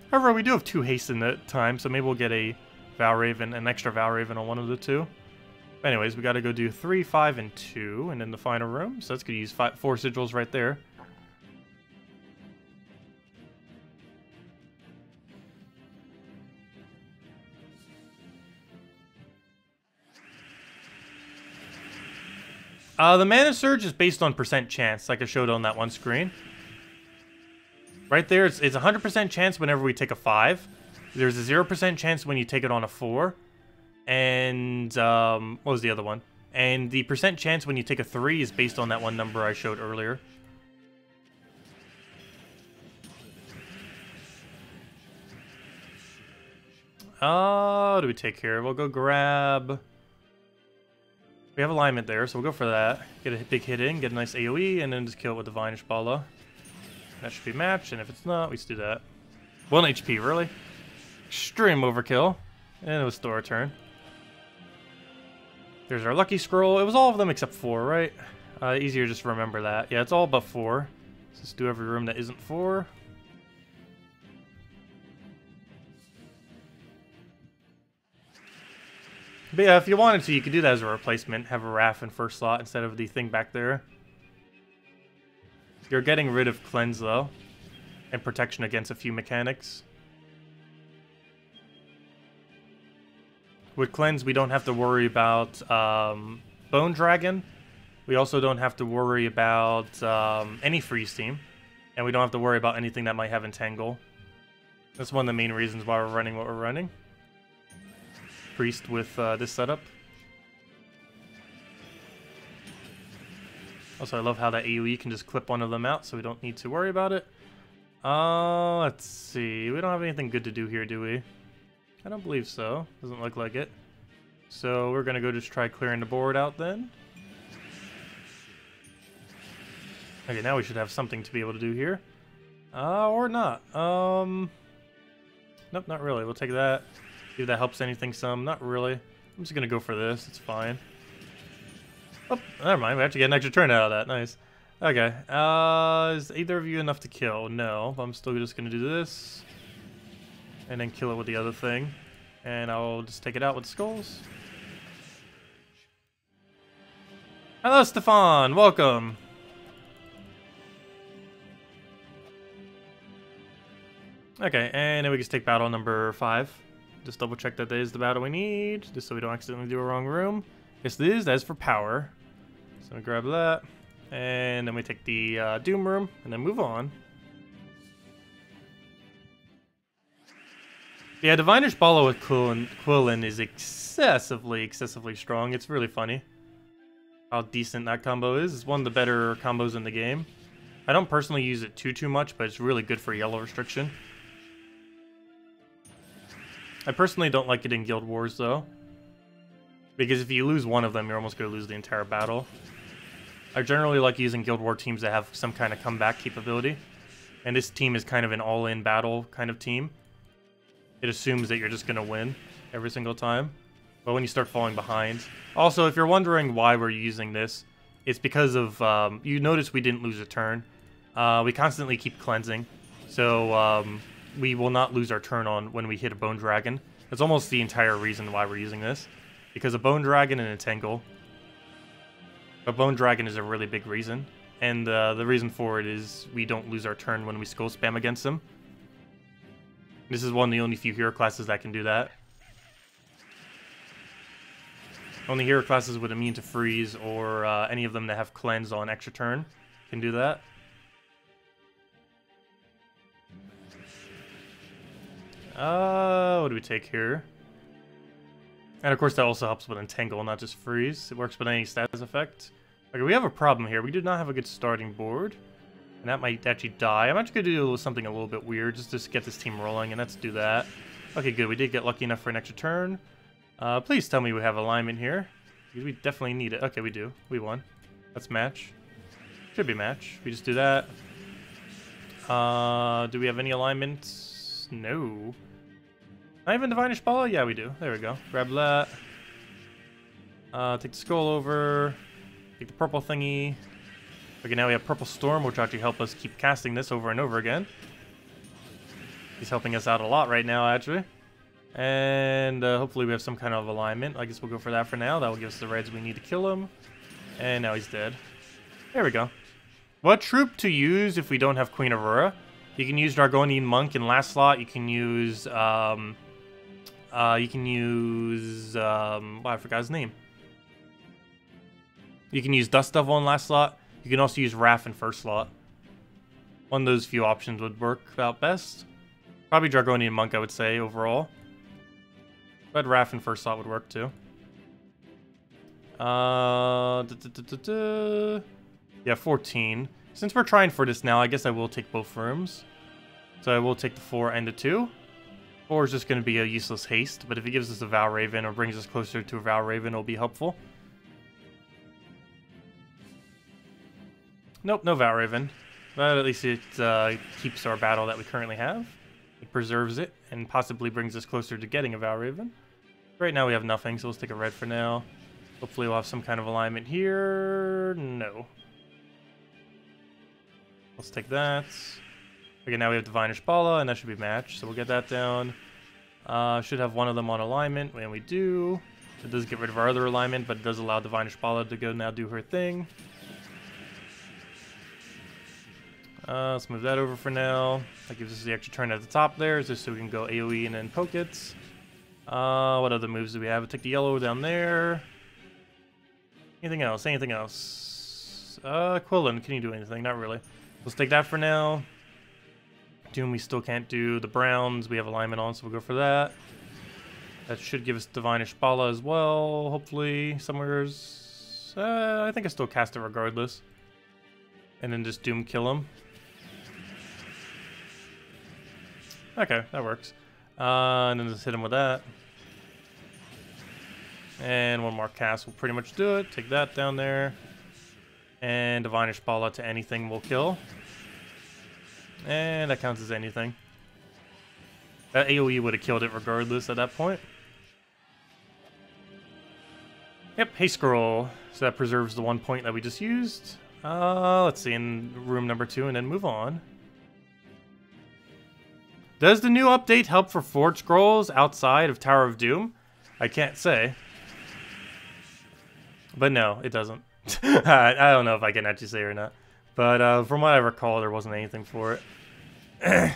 However, we do have two haste in the time, so maybe we'll get a Valraven, an extra Valraven on one of the two. But anyways, we gotta go do three, five, and two, and then the final room. So that's gonna use five, four sigils right there. Uh, the Mana Surge is based on percent chance, like I showed on that one screen. Right there, it's it's one hundred percent chance whenever we take a five. There's a zero percent chance when you take it on a four. And, um, what was the other one? And the percent chance when you take a three is based on that one number I showed earlier. Oh, uh, do we take here? We'll go grab... We have alignment there, so we'll go for that. Get a big hit in, get a nice AoE, and then just kill it with Divine Ishbaala. That should be matched, and if it's not, we just do that. one H P, really? Extreme overkill. And it was still our turn. There's our lucky scroll. It was all of them except four, right? Uh, easier just to remember that. Yeah, it's all but four. Let's just do every room that isn't four. But yeah, if you wanted to, you could do that as a replacement. Have a Raph in first slot instead of the thing back there. You're getting rid of Cleanse, though. And protection against a few mechanics. With Cleanse, we don't have to worry about um, Bone Dragon. We also don't have to worry about um, any Freeze team. And we don't have to worry about anything that might have Entangle. That's one of the main reasons why we're running what we're running. Priest with uh, this setup. Also, I love how that AoE can just clip one of them out, so we don't need to worry about it. Uh, let's see. We don't have anything good to do here, do we? I don't believe so. Doesn't look like it. So we're going to go just try clearing the board out then. Okay, now we should have something to be able to do here. Uh, or not. Um, nope, not really. We'll take that. See if that helps anything some. Not really. I'm just going to go for this. It's fine. Oh, never mind. We have to get an extra turn out of that. Nice. Okay. Uh, is either of you enough to kill? No. I'm still just going to do this. And then kill it with the other thing. And I'll just take it out with skulls. Hello, Stefan. Welcome. Okay. And then we just take battle number five. Just double check that that is the battle we need, just so we don't accidentally do a wrong room. Yes, it is. That's for power. So we grab that, and then we take the uh, Doom room, and then move on. Yeah, Divine Ishbaala with Quilin, Quilin is excessively, excessively strong. It's really funny how decent that combo is. It's one of the better combos in the game. I don't personally use it too, too much, but it's really good for yellow restriction. I personally don't like it in Guild Wars, though. Because if you lose one of them, you're almost going to lose the entire battle. I generally like using Guild War teams that have some kind of comeback capability. And this team is kind of an all-in battle kind of team. It assumes that you're just going to win every single time. But when you start falling behind... Also, if you're wondering why we're using this, it's because of... Um, you notice we didn't lose a turn. Uh, we constantly keep cleansing. So... Um, we will not lose our turn on when we hit a Bone Dragon. That's almost the entire reason why we're using this. Because a Bone Dragon and a Entangle. A Bone Dragon is a really big reason. And uh, the reason for it is we don't lose our turn when we Skull Spam against them. This is one of the only few hero classes that can do that. Only hero classes with immune to Freeze or uh, any of them that have Cleanse on extra turn can do that. Uh, what do we take here? And of course that also helps with Entangle, not just Freeze. It works with any status effect. Okay, we have a problem here. We do not have a good starting board. And that might actually die. I'm actually going to do something a little bit weird just to get this team rolling, and let's do that. Okay, good. We did get lucky enough for an extra turn. Uh, please tell me we have alignment here. We definitely need it. Okay, we do. We won. Let's match. Should be match. We just do that. Uh, do we have any alignments? No. Not even Divine Ishbaala? Yeah, we do. There we go. Grab that. Uh, take the skull over. Take the purple thingy. Okay, now we have Purple Storm, which actually help us keep casting this over and over again. He's helping us out a lot right now, actually. And uh, hopefully we have some kind of alignment. I guess we'll go for that for now. That will give us the reds we need to kill him. And now he's dead. There we go. What troop to use if we don't have Queen Aurora? You can use Dragonian Monk in last slot. You can use... Um, uh, you can use... Um, well, I forgot his name. You can use Dust Devil in last slot. You can also use Raph in first slot. One of those few options would work out best. Probably Dragonian Monk, I would say, overall. But Raph in first slot would work too. Uh, da, da, da, da, da. Yeah, fourteen. Since we're trying for this now, I guess I will take both rooms. So I will take the four and the two. Four is just going to be a useless haste, but if it gives us a Valraven or brings us closer to a Valraven, it'll be helpful. Nope, no Valraven. But at least it uh, keeps our battle that we currently have. It preserves it and possibly brings us closer to getting a Valraven. Right now we have nothing, so let's take a red for now. Hopefully we'll have some kind of alignment here. No. Let's take that. Okay, now we have Divine Ishbaala, and that should be matched, so we'll get that down. Uh, should have one of them on alignment, and we do. It does get rid of our other alignment, but it does allow Divine Ishbaala to go now do her thing. Uh, let's move that over for now. That gives us the extra turn at the top there, just so we can go AoE and then poke it. Uh, what other moves do we have? We'll take the yellow down there. Anything else? Anything else? Uh, Quilin, can you do anything? Not really. Let's take that for now. Doom we still can't do. The browns we have alignment on, so we'll go for that. That should give us Divine Ishbaala as well, hopefully. Somewhere's... Uh, I think I still cast it regardless. And then just Doom kill him. Okay, that works. Uh, and then just hit him with that. And one more cast will pretty much do it. Take that down there. And Divine Ishbaala to anything will kill. And that counts as anything. That AoE would have killed it regardless at that point. Yep, hey scroll. So that preserves the one point that we just used. Uh, let's see, in room number two and then move on. Does the new update help for Forge Scrolls outside of Tower of Doom? I can't say. But no, it doesn't. I don't know if I can actually say or not. But uh, from what I recall, there wasn't anything for it.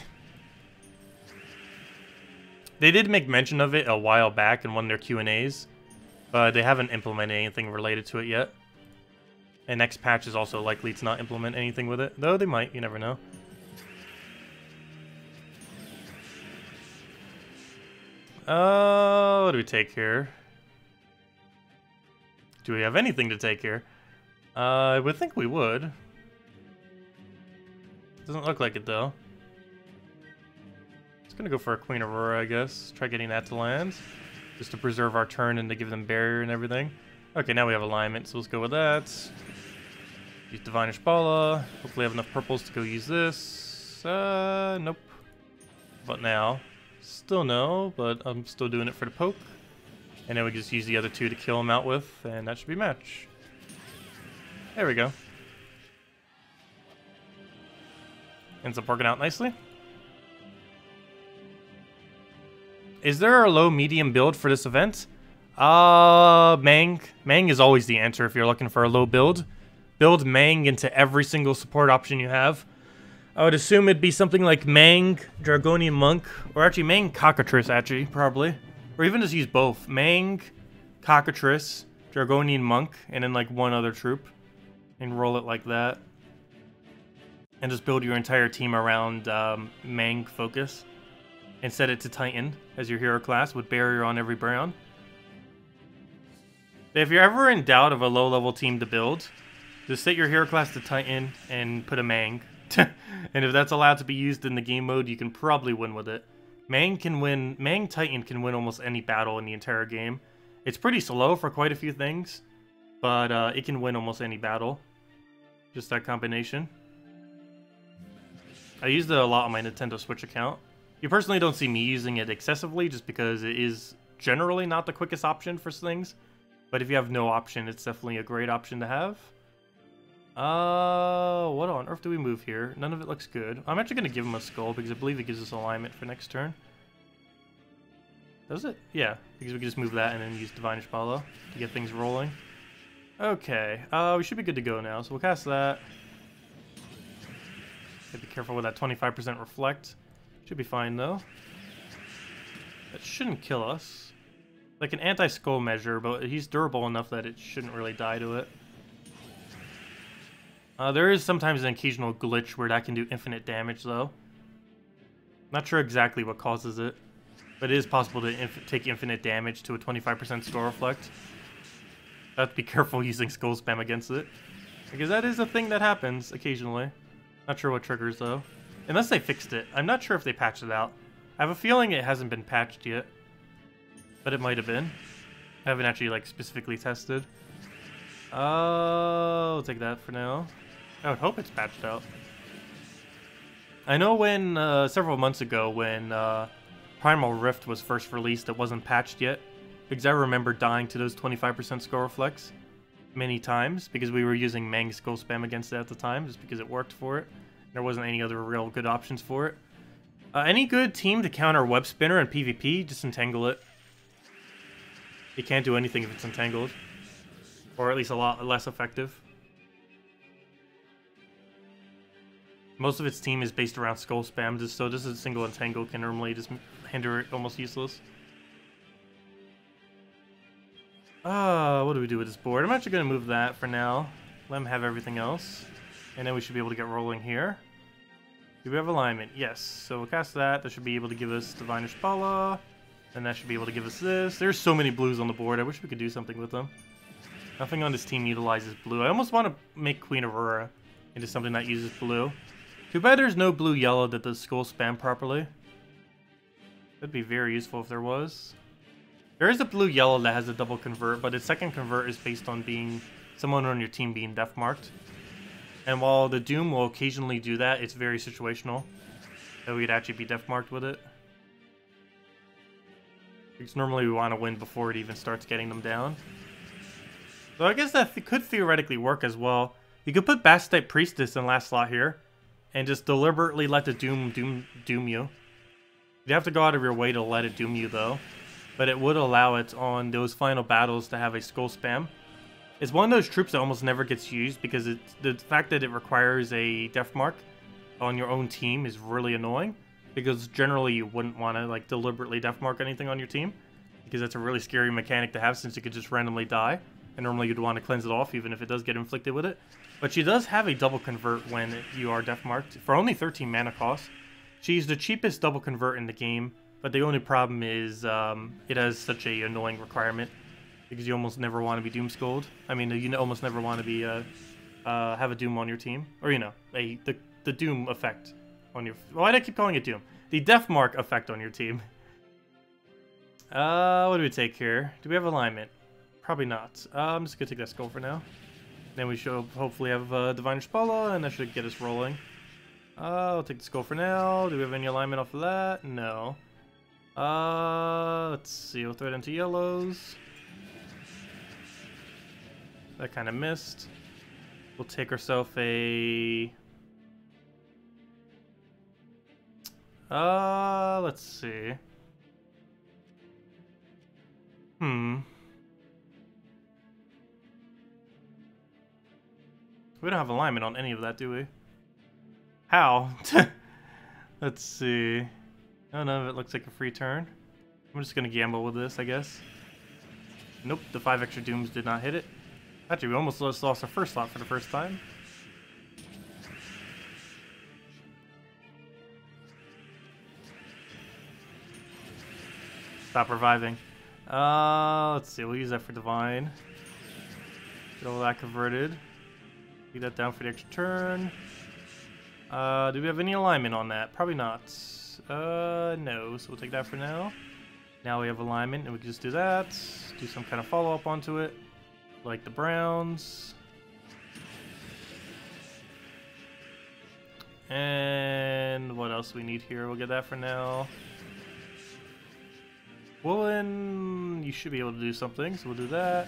They did make mention of it a while back in one of their Q and A's. But they haven't implemented anything related to it yet. And next patch is also likely to not implement anything with it. Though they might, you never know. Uh, what do we take here? Do we have anything to take here? Uh, I would think we would. Doesn't look like it though. It's gonna go for a Queen Aurora, I guess. Try getting that to land. Just to preserve our turn and to give them barrier and everything. Okay, now we have alignment, so let's go with that. Use Divine Ishbaala. Hopefully I have enough purples to go use this. Uh, nope. But now. Still no, but I'm still doing it for the poke. And then we just use the other two to kill him out with, and that should be match. There we go. Ends up working out nicely. Is there a low-medium build for this event? Uh, Mang. Mang is always the answer if you're looking for a low build. Build Mang into every single support option you have. I would assume it'd be something like Mang, Dragonian Monk, or actually Mang Cockatrice, actually, probably. Or even just use both. Mang, Cockatrice, Dragonian Monk, and then like one other troop. And roll it like that. And just build your entire team around um, Mang focus. And set it to Titan as your hero class with barrier on every brown. If you're ever in doubt of a low level team to build, Just set your hero class to Titan and put a Mang. And if that's allowed to be used in the game mode, you can probably win with it. Mang can win. Mang Titan can win almost any battle in the entire game. It's pretty slow for quite a few things, but uh, it can win almost any battle. Just that combination. I used it a lot on my Nintendo Switch account. You personally don't see me using it excessively, just because it is generally not the quickest option for things. But if you have no option, it's definitely a great option to have. Uh, what on earth do we move here? None of it looks good. I'm actually going to give him a skull because I believe it gives us alignment for next turn. Does it? Yeah, because we can just move that and then use Divine Ishbaala to get things rolling. Okay, uh, we should be good to go now, so we'll cast that. Gotta be careful with that twenty-five percent reflect. Should be fine though. That shouldn't kill us. Like an anti-skull measure, but he's durable enough that it shouldn't really die to it. Uh, there is sometimes an occasional glitch where that can do infinite damage, though. Not sure exactly what causes it, but it is possible to inf take infinite damage to a twenty-five percent skull reflect. Have to be careful using skull spam against it, because that is a thing that happens occasionally. Not sure what triggers though, unless they fixed it. I'm not sure if they patched it out. I have a feeling it hasn't been patched yet, but it might have been. I haven't actually like specifically tested. Oh, uh, I'll take that for now. I would hope it's patched out. I know when uh, several months ago when uh, Primal Rift was first released, it wasn't patched yet. Because I remember dying to those twenty-five percent skull reflex many times because we were using Mang skull spam against it at the time just because it worked for it. There wasn't any other real good options for it. Uh, any good team to counter Web Spinner and PvP, just entangle it. It can't do anything if it's entangled. Or at least a lot less effective. Most of its team is based around skull spam, so just a single entangle can normally just hinder it almost useless. Uh, what do we do with this board? I'm actually going to move that for now. Let him have everything else. And then we should be able to get rolling here. Do we have alignment? Yes. So we'll cast that. That should be able to give us Divine Ishbaala. And that should be able to give us this. There's so many blues on the board. I wish we could do something with them. Nothing on this team utilizes blue. I almost want to make Queen Aurora into something that uses blue. Too bad there's no blue-yellow that does skull spam properly. That'd be very useful if there was. There is a blue-yellow that has a double convert, but its second convert is based on being someone on your team being deathmarked. And while the Doom will occasionally do that, it's very situational that we could actually be deathmarked with it. Because normally we want to win before it even starts getting them down. So I guess that th could theoretically work as well. You could put Bass type Priestess in last slot here, and just deliberately let the Doom Doom Doom you. You'd have to go out of your way to let it Doom you though. But it would allow it on those final battles to have a skull spam. It's one of those troops that almost never gets used because it's, the fact that it requires a death mark on your own team is really annoying. Because generally you wouldn't want to like deliberately death mark anything on your team. Because that's a really scary mechanic to have since it could just randomly die. And normally you'd want to cleanse it off even if it does get inflicted with it. But she does have a double convert when it, you are death marked for only thirteen mana cost. She's the cheapest double convert in the game. But the only problem is um, it has such a annoying requirement because you almost never want to be Doomskulled. I mean, you almost never want to be uh, uh, have a Doom on your team, or you know, a the the Doom effect on your. Why do I keep calling it Doom? The Death Mark effect on your team. Uh, what do we take here? Do we have alignment? Probably not. Uh, I'm just gonna take that skull for now. Then we should hopefully have uh, Divine Ishbaala, and that should get us rolling. Uh, I'll take the skull for now. Do we have any alignment off of that? No. Uh, let's see, we'll throw it into yellows. That kind of missed. We'll take ourselves a... Uh, let's see. Hmm. We don't have alignment on any of that, do we? How? Let's see. Oh, none of it looks like a free turn. I'm just going to gamble with this, I guess. Nope, the five extra dooms did not hit it. Actually, we almost lost our first slot for the first time. Stop reviving. Uh, let's see, we'll use that for Divine. Get all that converted. Keep that down for the extra turn. Uh, do we have any alignment on that? Probably not. Uh, no, so we'll take that for now. Now we have alignment, and we can just do that. Do some kind of follow-up onto it. Like the browns. And what else we need here? We'll get that for now. Woolen, you should be able to do something, so we'll do that.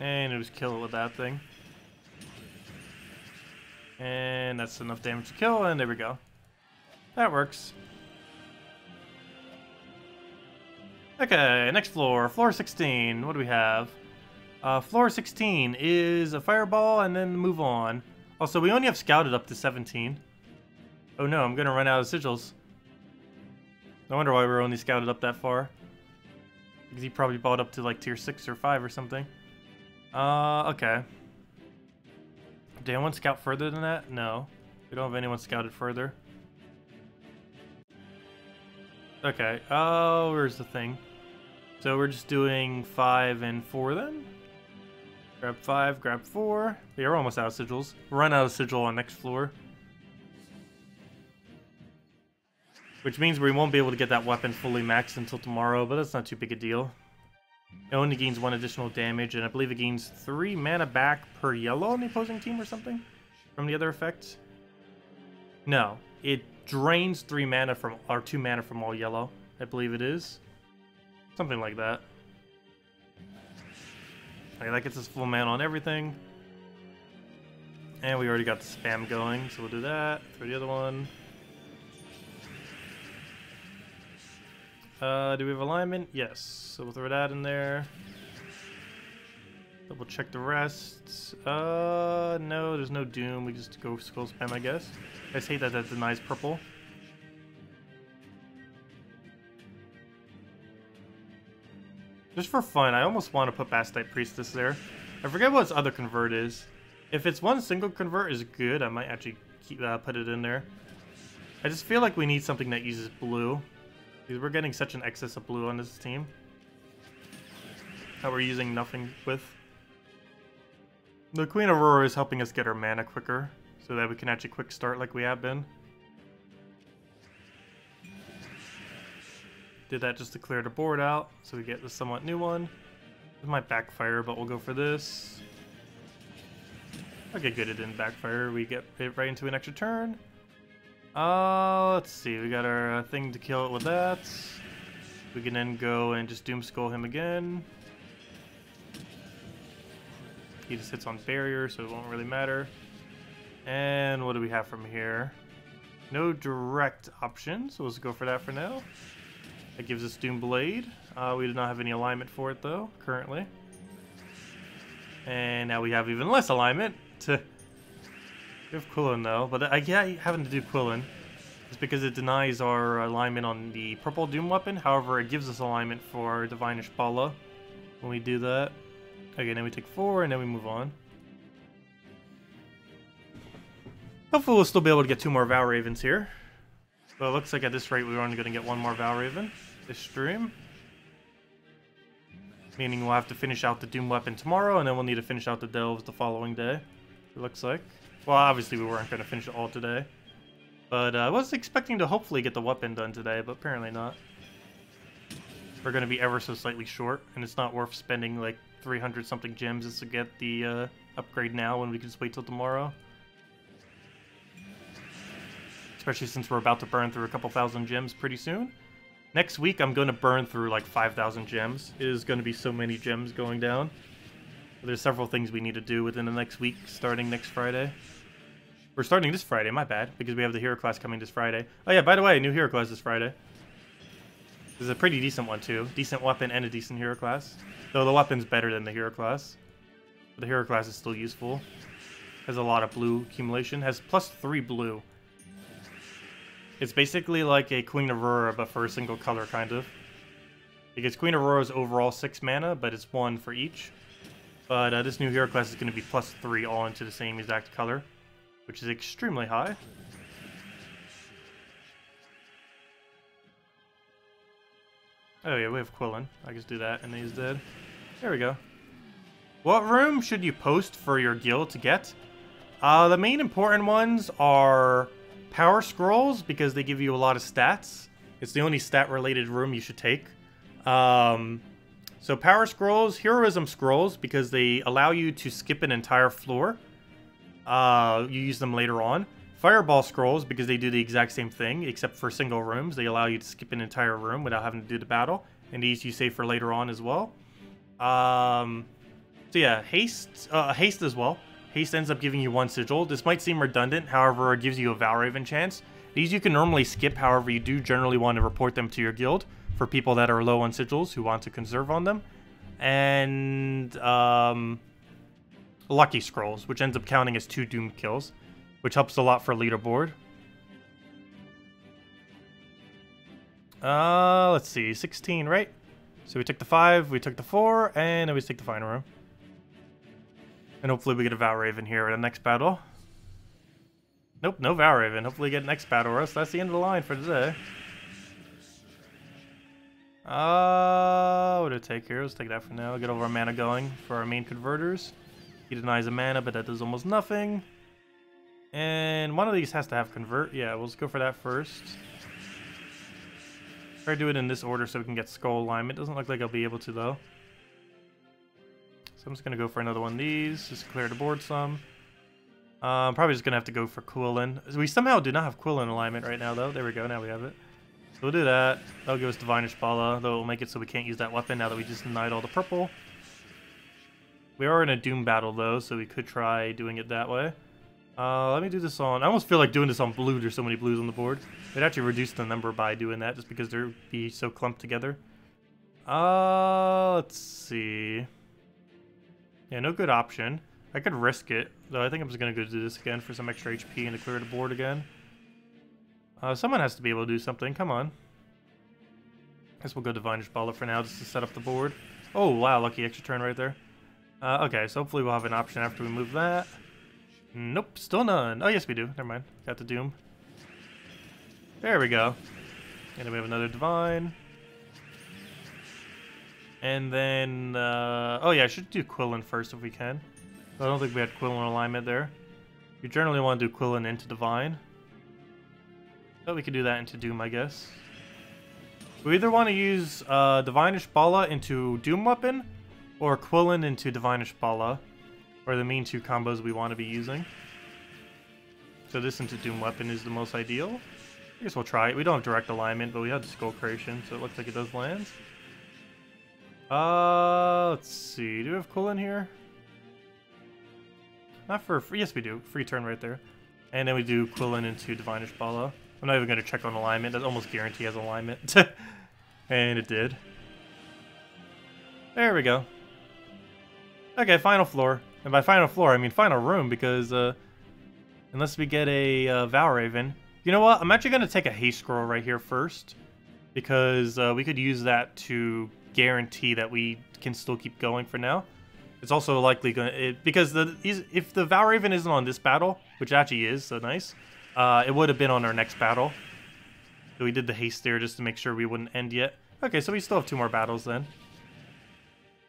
And it'll just kill it with that thing. And that's enough damage to kill, and there we go. That works. Okay, next floor, floor sixteen. What do we have? Uh, floor sixteen is a fireball and then move on. Also, we only have scouted up to seventeen. Oh no, I'm gonna run out of sigils. No wonder why we were only scouted up that far. Because he probably bought up to like tier six or five or something. Uh, okay. Did anyone scout further than that? No. We don't have anyone scouted further. Okay, oh, uh, where's the thing? So we're just doing five and four then. Grab five, grab four. Yeah, we're almost out of sigils. We'll run out of sigil on next floor. Which means we won't be able to get that weapon fully maxed until tomorrow, but that's not too big a deal. It only gains one additional damage, and I believe it gains three mana back per yellow on the opposing team or something? From the other effects? No, it drains three mana from, or two mana from all yellow, I believe it is. Something like that. Okay, that gets us full mana on everything. And we already got the spam going, so we'll do that. Throw the other one. Uh, do we have alignment? Yes. So we'll throw that in there. Double check the rest. Uh, no, there's no Doom. We just go Skull Spam, I guess. I just hate that that denies purple. Just for fun, I almost want to put Bastite Priestess there. I forget what its other convert is. If it's one single convert is good, I might actually keep, uh, put it in there. I just feel like we need something that uses blue. Because we're getting such an excess of blue on this team. That we're using nothing with. The Queen Aurora is helping us get our mana quicker. So that we can actually quick start like we have been. Did that just to clear the board out, so we get the somewhat new one. It might backfire, but we'll go for this. Okay, good, it didn't backfire. We get it right into an extra turn. Uh, let's see, we got our uh, thing to kill it with that. We can then go and just Doomskull him again. He just hits on barrier, so it won't really matter. And what do we have from here? No direct options, so let's go for that for now. That gives us Doom Blade. Uh, we do not have any alignment for it though, currently. And now we have even less alignment. To... We have Quilin though, but I get having to do Quilin. It's because it denies our alignment on the purple Doom weapon. However, it gives us alignment for Divine Ishbaala when we do that. Okay, then we take four and then we move on. Hopefully we'll still be able to get two more Valravens here. But it looks like at this rate we're only going to get one more Valraven this stream. Meaning we'll have to finish out the Doom weapon tomorrow, and then we'll need to finish out the Delves the following day, it looks like. Well, obviously we weren't going to finish it all today. But uh, I was expecting to hopefully get the weapon done today, but apparently not. We're going to be ever so slightly short, and it's not worth spending like three hundred something gems just to get the uh, upgrade now when we can just wait till tomorrow. Especially since we're about to burn through a couple thousand gems pretty soon. Next week, I'm going to burn through like five thousand gems. It is going to be so many gems going down. There's several things we need to do within the next week, starting next Friday. We're starting this Friday, my bad, because we have the hero class coming this Friday. Oh yeah, by the way, new hero class this Friday. This is a pretty decent one too. Decent weapon and a decent hero class. Though the weapon's better than the hero class. But the hero class is still useful. Has a lot of blue accumulation. Has plus three blue. It's basically like a Queen Aurora, but for a single color, kind of. Because Queen Aurora is overall six mana, but it's one for each. But uh, this new hero class is going to be plus three all into the same exact color, which is extremely high. Oh yeah, we have Quilin. I just do that, and he's dead. There we go. What room should you post for your guild to get? Uh, the main important ones are Power Scrolls, because they give you a lot of stats. It's the only stat-related room you should take. Um, so Power Scrolls, Heroism Scrolls, because they allow you to skip an entire floor. Uh, you use them later on. Fireball Scrolls, because they do the exact same thing, except for single rooms. They allow you to skip an entire room without having to do the battle. And these you save for later on as well. Um, so yeah, Haste, uh, Haste as well. Haste ends up giving you one sigil. This might seem redundant, however, it gives you a Valraven chance. These you can normally skip, however, you do generally want to report them to your guild for people that are low on sigils who want to conserve on them. And um, Lucky Scrolls, which ends up counting as two Doom kills, which helps a lot for leaderboard. Uh, let's see, sixteen, right? So we took the five, we took the four, and then we take the final room. And hopefully we get a Valraven here in the next battle. Nope, no Valraven. Hopefully we get next battle, or else that's the end of the line for today. Uh, what do we take here? Let's take that for now. Get all our mana going for our main converters. He denies a mana, but that does almost nothing. And one of these has to have convert. Yeah, we'll just go for that first. Try to do it in this order so we can get skull alignment. Doesn't look like I'll be able to, though. So I'm just going to go for another one of these, just clear the board some. Uh, I'm probably just going to have to go for Quilin. We somehow do not have Quilin alignment right now, though. There we go, now we have it. So we'll do that. That'll give us Divine Ishbaala, though it'll make it so we can't use that weapon now that we just denied all the purple. We are in a Doom battle, though, so we could try doing it that way. Uh, let me do this on... I almost feel like doing this on blue. There's so many blues on the board. It actually reduced the number by doing that, just because they'd be so clumped together. Uh, let's see... Yeah, no good option. I could risk it, though I think I'm just going to go do this again for some extra H P and to clear the board again. Uh, someone has to be able to do something. Come on. Guess we'll go Divine Ishbaala for now just to set up the board. Oh, wow. Lucky extra turn right there. Uh, okay, so hopefully we'll have an option after we move that. Nope, still none. Oh, yes, we do. Never mind. Got the Doom. There we go. And then we have another Divine. And then, uh, oh yeah, I should do Quilin first if we can. I don't think we had Quilin alignment there. You generally want to do Quilin into Divine. But we could do that into Doom, I guess. We either want to use uh, Divine Ishbaala into Doom Weapon, or Quilin into Divine Ishbaala, or the main two combos we want to be using. So this into Doom Weapon is the most ideal. I guess we'll try it. We don't have direct alignment, but we have the Skull Creation, so it looks like it does land. Uh, let's see. Do we have Quilin here? Not for free. Yes, we do. Free turn right there. And then we do Quilin into Divine Ishbaala. I'm not even going to check on alignment. That almost guarantee has alignment. And it did. There we go. Okay, final floor. And by final floor, I mean final room, because uh, unless we get a uh, Valraven. You know what? I'm actually going to take a Haste Scroll right here first, because uh, we could use that to... guarantee that we can still keep going for now. It's also likely gonna it, because the if the Valraven isn't on this battle, which actually is, so nice, uh, it would have been on our next battle. So we did the haste there just to make sure we wouldn't end yet. Okay, so we still have two more battles then.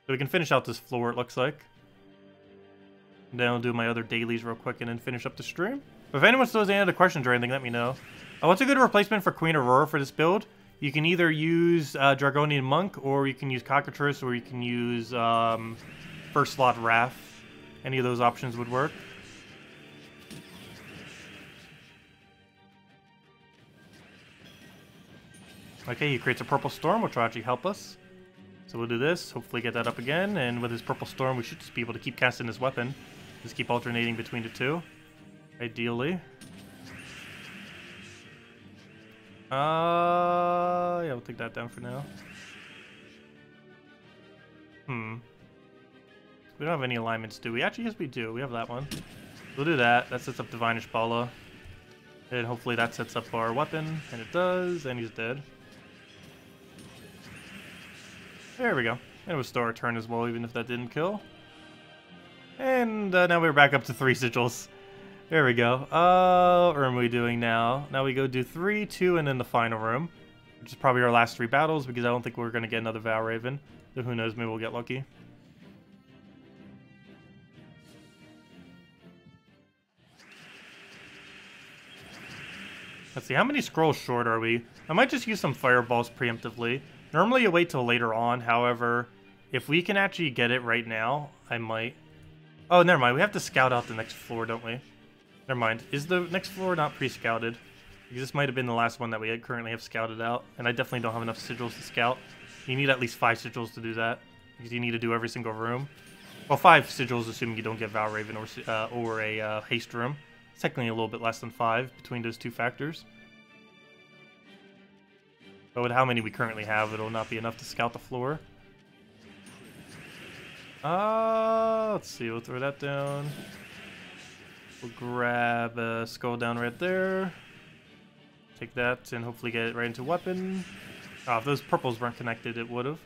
So we can finish out this floor, it looks like. And then I'll do my other dailies real quick and then finish up the stream. But if anyone still has any other questions or anything, let me know. Uh, what's a good replacement for Queen Aurora for this build? You can either use uh, Dragonian Monk, or you can use Cockatrice, or you can use um, First Slot Wrath. Any of those options would work. Okay, he creates a Purple Storm, which will actually help us. So we'll do this, hopefully get that up again, and with his Purple Storm we should just be able to keep casting his weapon. Just keep alternating between the two, ideally. Uh, yeah, we'll take that down for now. Hmm. We don't have any alignments, do we? Actually, yes, we do. We have that one. We'll do that. That sets up Divine Ishbaala. And hopefully that sets up our weapon. And it does. And he's dead. There we go. And it was still our turn as well, even if that didn't kill. And uh, now we're back up to three sigils. There we go. Uh, what room are we doing now? Now we go do three, two, and then the final room, which is probably our last three battles, because I don't think we're going to get another Valraven. So who knows, maybe we'll get lucky. Let's see, how many scrolls short are we? I might just use some fireballs preemptively. Normally you wait till later on, however, if we can actually get it right now, I might... Oh, never mind, we have to scout out the next floor, don't we? Never mind, is the next floor not pre-scouted? Because this might have been the last one that we currently have scouted out, and I definitely don't have enough sigils to scout. You need at least five sigils to do that, because you need to do every single room. Well, five sigils, assuming you don't get Valraven or, uh, or a uh, haste room. It's technically a little bit less than five between those two factors. But with how many we currently have, it'll not be enough to scout the floor. Uh, let's see, we'll throw that down. We'll grab a skull down right there. Take that and hopefully get it right into weapon. Oh, if those purples weren't connected, it would have.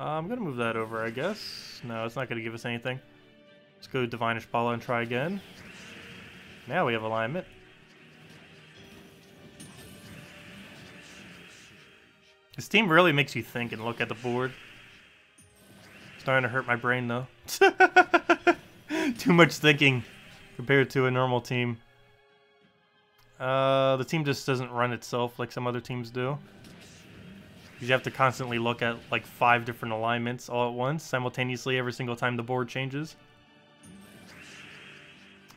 Uh, I'm going to move that over, I guess. No, it's not going to give us anything. Let's go Divine Ishbaala and try again. Now we have alignment. This team really makes you think and look at the board. Starting to hurt my brain, though. Too much thinking compared to a normal team. Uh, the team just doesn't run itself like some other teams do. You have to constantly look at like five different alignments all at once, simultaneously, every single time the board changes.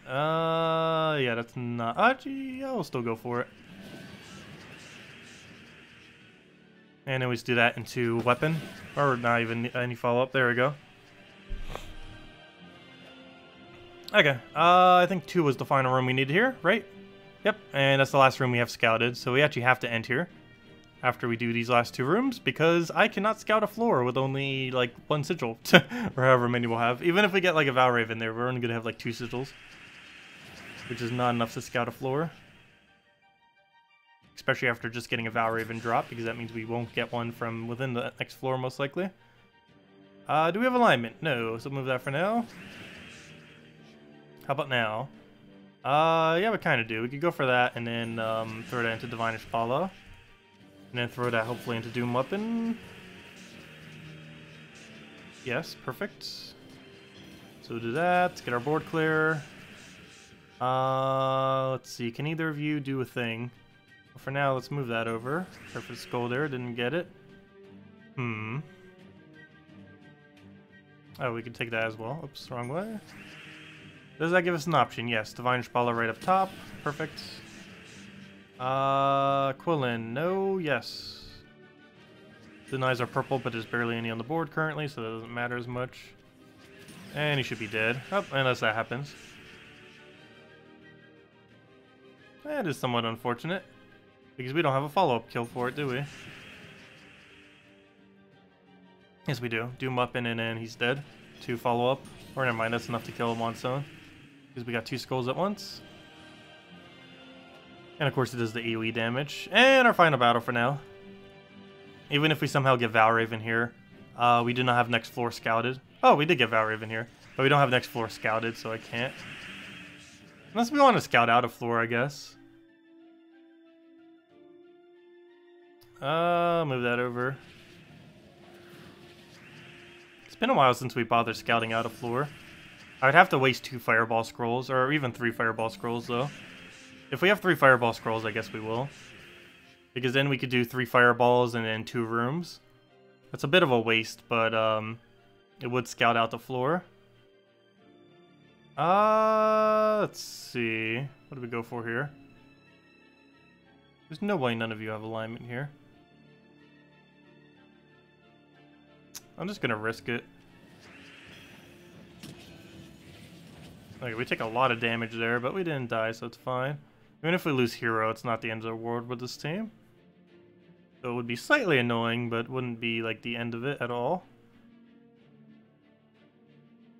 Uh, yeah, that's not... Ah, gee, I'll still go for it. And always do that into weapon. Or not even any follow-up. There we go. Okay. Uh, I think two was the final room we needed here, right? Yep. And that's the last room we have scouted. So we actually have to end here after we do these last two rooms, because I cannot scout a floor with only, like, one sigil. Or however many we'll have. Even if we get, like, a Valraven there, we're only going to have, like, two sigils. Which is not enough to scout a floor. Especially after just getting a Valraven drop, because that means we won't get one from within the next floor, most likely. Uh, do we have alignment? No, so move that for now. How about now? Uh, yeah, we kind of do. We could go for that, and then um, throw that into Divine Ishbaala. And then throw that, hopefully, into Doom Weapon. Yes, perfect. So we'll do that. Let's get our board clear. Uh, let's see. Can either of you do a thing? For now, let's move that over. Perfect skull there, didn't get it. Hmm. Oh, we can take that as well. Oops, wrong way. Does that give us an option? Yes, Divine Ishbaala right up top. Perfect. Uh, Quilin, no, yes. Denies our purple, but there's barely any on the board currently, so that doesn't matter as much. And he should be dead. Oh, unless that happens. That is somewhat unfortunate. Because we don't have a follow-up kill for it, do we? Yes, we do. Doom up and in, and he's dead. Two follow-up. Or never mind, that's enough to kill him on its own. Because we got two skulls at once. And of course it does the AoE damage. And our final battle for now. Even if we somehow get Valraven here, uh, we do not have next floor scouted. Oh, we did get Valraven here. But we don't have next floor scouted, so I can't. Unless we want to scout out a floor, I guess. Uh, move that over. It's been a while since we bothered scouting out a floor. I would have to waste two fireball scrolls, or even three fireball scrolls, though. If we have three fireball scrolls, I guess we will. Because then we could do three fireballs and then two rooms. That's a bit of a waste, but um, it would scout out the floor. Uh, let's see. What do we go for here? There's no way none of you have alignment here. I'm just going to risk it. Okay, we take a lot of damage there, but we didn't die, so it's fine. Even if we lose hero, it's not the end of the world with this team. So it would be slightly annoying, but wouldn't be like the end of it at all.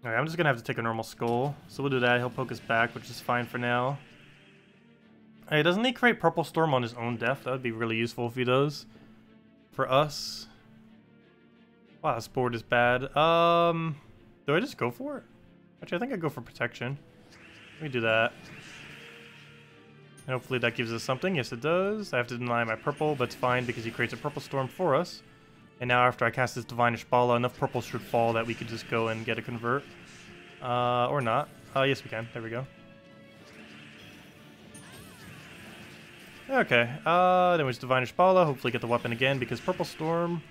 Alright, I'm just going to have to take a normal skull. So we'll do that. He'll poke us back, which is fine for now. Hey, doesn't he create Purple Storm on his own death? That would be really useful if he does. For us. Wow, this board is bad. Um, do I just go for it? Actually, I think I go for protection. Let me do that. And hopefully that gives us something. Yes, it does. I have to deny my purple, but it's fine because he creates a Purple Storm for us. And now after I cast this Divine Ishbaala, enough purple should fall that we could just go and get a convert. Uh, or not. Uh, yes, we can. There we go. Okay, uh, anyways, Divine Ishbaala, hopefully get the weapon again, because Purple Storm...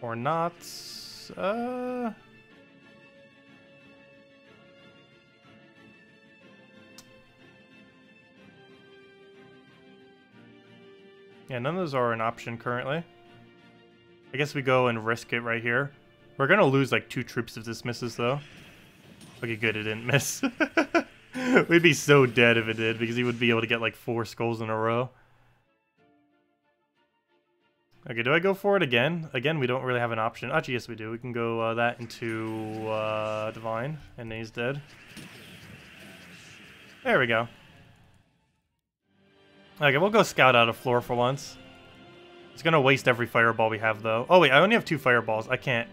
Or not... Uh... Yeah, none of those are an option currently. I guess we go and risk it right here. We're gonna lose like two troops if this misses, though. Okay, good, it didn't miss. We'd be so dead if it did, because he would be able to get like four skulls in a row. Okay, do I go for it again? Again, we don't really have an option. Actually, yes, we do. We can go uh, that into uh, Divine, and then he's dead. There we go. Okay, we'll go scout out of floor for once. It's gonna waste every fireball we have, though. Oh wait, I only have two fireballs. I can't.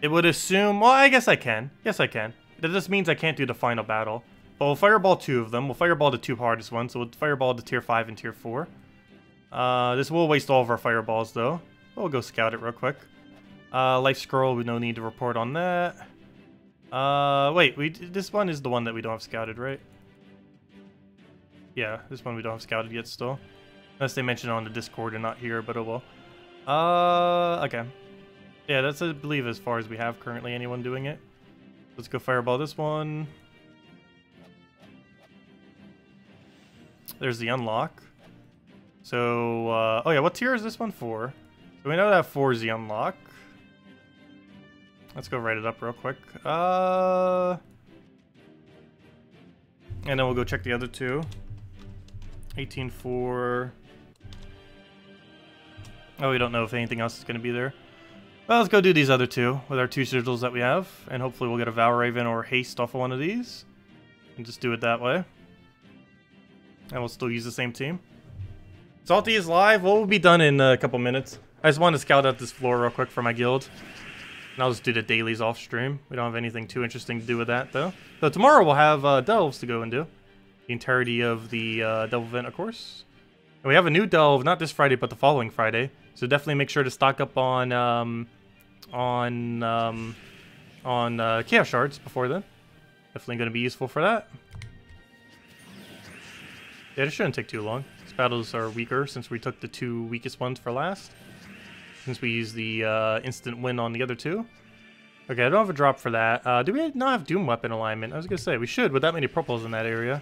It would assume. Well, I guess I can. Yes, I can. That just means I can't do the final battle. But we'll fireball two of them. We'll fireball the two hardest ones. So we'll fireball the tier five and tier four. Uh, this will waste all of our fireballs, though. We'll go scout it real quick. Uh, life scroll. We no need to report on that. Uh, wait. We this one is the one that we don't have scouted, right? Yeah, this one we don't have scouted yet still. Unless they mention it on the Discord and not here, but oh well. Uh, okay. Yeah, that's, I believe, as far as we have currently anyone doing it. Let's go fireball this one. There's the unlock. So, uh, oh yeah, what tier is this one for? So we know that four is the unlock. Let's go write it up real quick. Uh... And then we'll go check the other two. eighteen for... Oh, we don't know if anything else is going to be there. Well, let's go do these other two with our two sigils that we have. And hopefully we'll get a Valraven or Haste off of one of these. And just do it that way. And we'll still use the same team. Salty is live. Well, we'll be done in a couple minutes. I just want to scout out this floor real quick for my guild. And I'll just do the dailies off stream. We don't have anything too interesting to do with that, though. So tomorrow we'll have uh, Delves to go and do. The entirety of the uh, Delve event, of course. And we have a new Delve, not this Friday, but the following Friday. So definitely make sure to stock up on um, on um, on uh, Chaos Shards before then. Definitely going to be useful for that. Yeah, it shouldn't take too long. These battles are weaker since we took the two weakest ones for last. Since we use the uh, instant win on the other two. Okay, I don't have a drop for that. Uh, do we not have Doom weapon alignment? I was going to say, we should with that many purples in that area.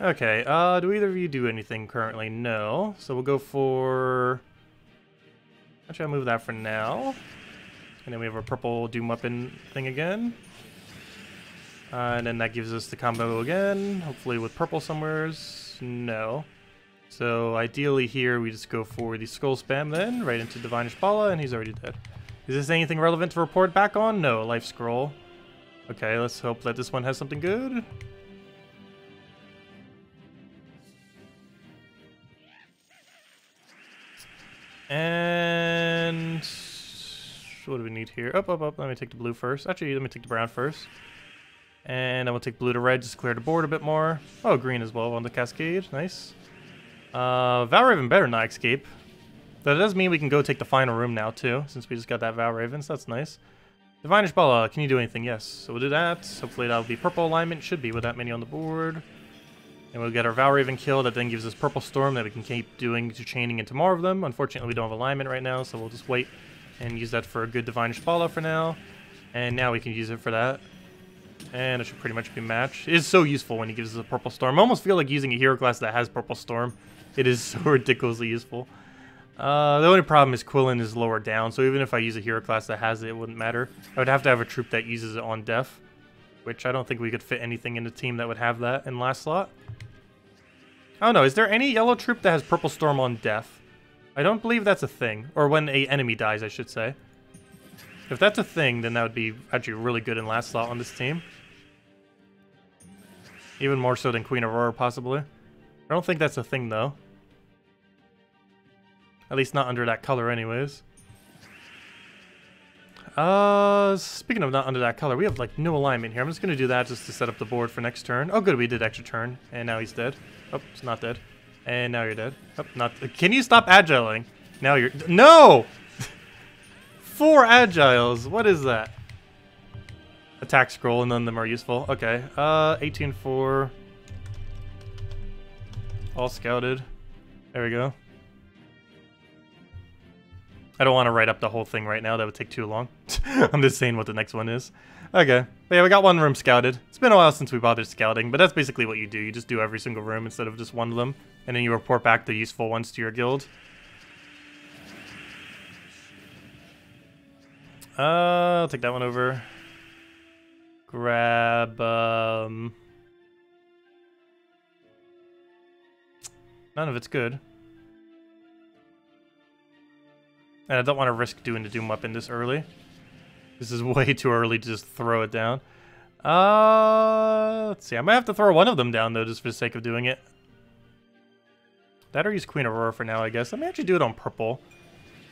Okay, uh, do either of you do anything currently? No. So we'll go for... Actually, I'll move that for now. And then we have a purple Doom weapon thing again. Uh, and then that gives us the combo again. Hopefully with purple somewheres. No. So ideally here we just go for the Skull Spam then, right into Divine Ishbaala, and he's already dead. Is this anything relevant to report back on? No, Life Scroll. Okay, let's hope that this one has something good. And... what do we need here? Up, up, up. Let me take the blue first. Actually, let me take the brown first. And I will take blue to red, just to clear the board a bit more. Oh, green as well on the Cascade. Nice. Uh, Valraven better not escape. That does mean we can go take the final room now, too, since we just got that Valraven, so that's nice. Divine Ishbaala, can you do anything? Yes. So we'll do that. Hopefully that'll be purple alignment. Should be with that many on the board. And we'll get our Valraven kill. That then gives us Purple Storm that we can keep doing to chaining into more of them. Unfortunately, we don't have alignment right now, so we'll just wait and use that for a good Divine Ishbaala for now. And now we can use it for that. And it should pretty much be matched. It is so useful when he gives us a Purple Storm. I almost feel like using a hero class that has Purple Storm. It is so ridiculously useful. Uh, the only problem is Quilin is lower down, so even if I use a hero class that has it, it wouldn't matter. I would have to have a troop that uses it on def, which I don't think we could fit anything in a team that would have that in last slot. I don't know, is there any yellow troop that has Purple Storm on def? I don't believe that's a thing. Or when an enemy dies, I should say. If that's a thing, then that would be actually really good in last slot on this team. Even more so than Queen Aurora, possibly. I don't think that's a thing, though. At least not under that color, anyways. Uh, speaking of not under that color, we have, like, no alignment here. I'm just going to do that just to set up the board for next turn. Oh, good, we did extra turn, and now he's dead. Oh, he's not dead. And now you're dead. Oh, not... Can you stop agiling? Now you're... No! Four agiles! What is that? attack scroll, and then them are useful. Okay, uh, eighteen four. All scouted. There we go. I don't want to write up the whole thing right now. That would take too long. I'm just saying what the next one is. Okay. But yeah, we got one room scouted. It's been a while since we bothered scouting, but that's basically what you do. You just do every single room instead of just one of them, and then you report back the useful ones to your guild. Uh, I'll take that one over. Grab, um... none of it's good. And I don't want to risk doing the Doom Weapon this early. This is way too early to just throw it down. Uh, let's see. I might have to throw one of them down, though, just for the sake of doing it. That or use Queen Aurora for now, I guess. Let me actually do it on purple.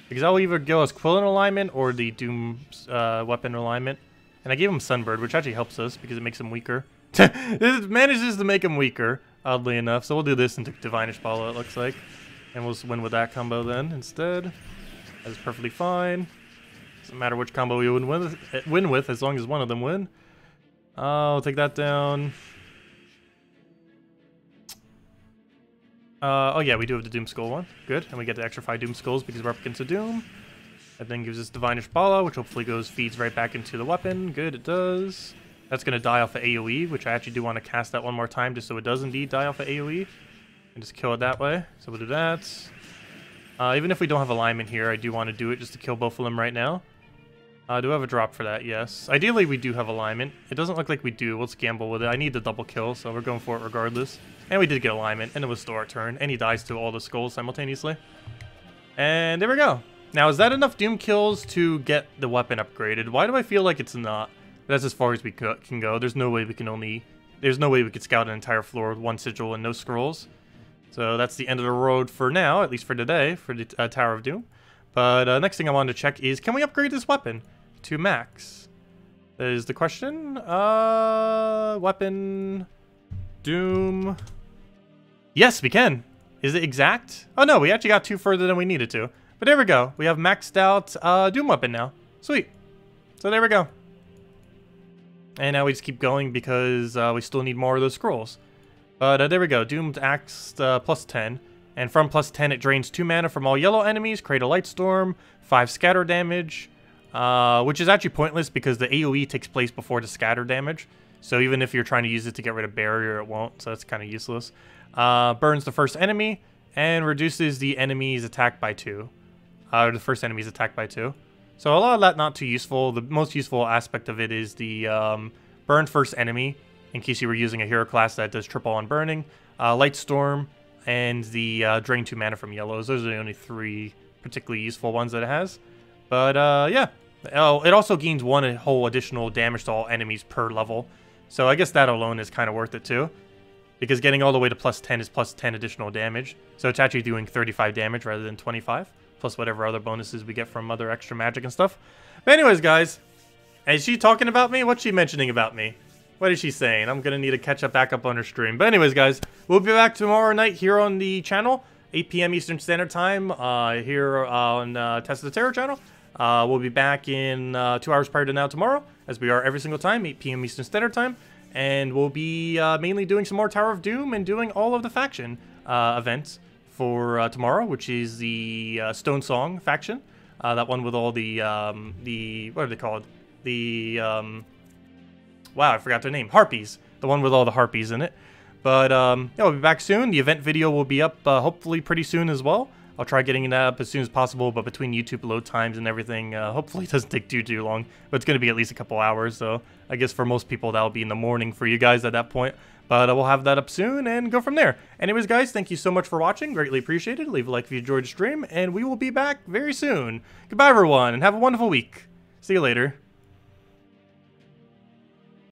Because I'll either go as Quilin alignment or the Doom uh, Weapon alignment. And I gave him Sunbird, which actually helps us because it makes him weaker. It manages to make him weaker, oddly enough. So we'll do this into Divine Ishbaala, it looks like. And we'll just win with that combo then instead. That is perfectly fine. Doesn't matter which combo we win with, win with as long as one of them win. Uh, I'll take that down. Uh, oh yeah, we do have the Doom Skull one. Good, and we get to extra five Doom Skulls because we're up against a Doom. That then gives us Divine Ishbaala, which hopefully goes feeds right back into the weapon. Good, it does. That's going to die off of AoE, which I actually do want to cast that one more time just so it does indeed die off of AoE. And just kill it that way. So we'll do that. Uh, even if we don't have alignment here, I do want to do it just to kill both of them right now. Uh, do I have a drop for that? Yes. Ideally, we do have alignment. It doesn't look like we do. Let's gamble with it. I need the double kill, so we're going for it regardless. And we did get alignment, and it was still our turn. And he dies to all the skulls simultaneously. And there we go. Now, is that enough Doom kills to get the weapon upgraded? Why do I feel like it's not? That's as far as we can go. There's no way we can only... There's no way we could scout an entire floor with one sigil and no scrolls. So that's the end of the road for now, at least for today, for the uh, Tower of Doom. But uh, next thing I wanted to check is, can we upgrade this weapon to max? That is the question. Uh, weapon, Doom. Yes, we can. Is it exact? Oh no, we actually got two further than we needed to. But there we go. We have maxed out uh, Doom Weapon now. Sweet. So there we go. And now we just keep going because uh, we still need more of those scrolls. But uh, there we go, Doomed Axe uh, plus ten. And from plus ten, it drains two mana from all yellow enemies, create a light storm, five scatter damage, uh, which is actually pointless because the AoE takes place before the scatter damage. So even if you're trying to use it to get rid of barrier, it won't, so that's kind of useless. Uh, burns the first enemy and reduces the enemy's attack by two. Uh, the first enemy's attack by two. So a lot of that not too useful. The most useful aspect of it is the um, burn first enemy. In case you were using a hero class that does triple on burning, uh, light storm, and the uh, drain two mana from yellows. Those are the only three particularly useful ones that it has. But uh, yeah, oh, it also gains one whole additional damage to all enemies per level. So I guess that alone is kind of worth it too, because getting all the way to plus ten is plus ten additional damage. So it's actually doing thirty-five damage rather than twenty-five, plus whatever other bonuses we get from other extra magic and stuff. But anyways, guys, is she talking about me? What's she mentioning about me? What is she saying? I'm going to need to catch up back up on her stream. But anyways, guys, we'll be back tomorrow night here on the channel, eight p m Eastern Standard Time, uh, here on uh, Tacet the Terror channel. Uh, we'll be back in uh, two hours prior to now tomorrow, as we are every single time, eight p m Eastern Standard Time. And we'll be uh, mainly doing some more Tower of Doom and doing all of the faction uh, events for uh, tomorrow, which is the uh, Stone Song faction. Uh, that one with all the, um, the, what are they called? The... Um, Wow, I forgot their name. Harpies. The one with all the harpies in it. But, um, yeah, we'll be back soon. The event video will be up, uh, hopefully, pretty soon as well. I'll try getting that up as soon as possible, but between YouTube load times and everything, uh, hopefully it doesn't take too, too long. But it's going to be at least a couple hours, so I guess for most people that'll be in the morning for you guys at that point. But uh, we'll have that up soon and go from there. Anyways, guys, thank you so much for watching. Greatly appreciated. Leave a like if you enjoyed the stream, and we will be back very soon. Goodbye, everyone, and have a wonderful week. See you later.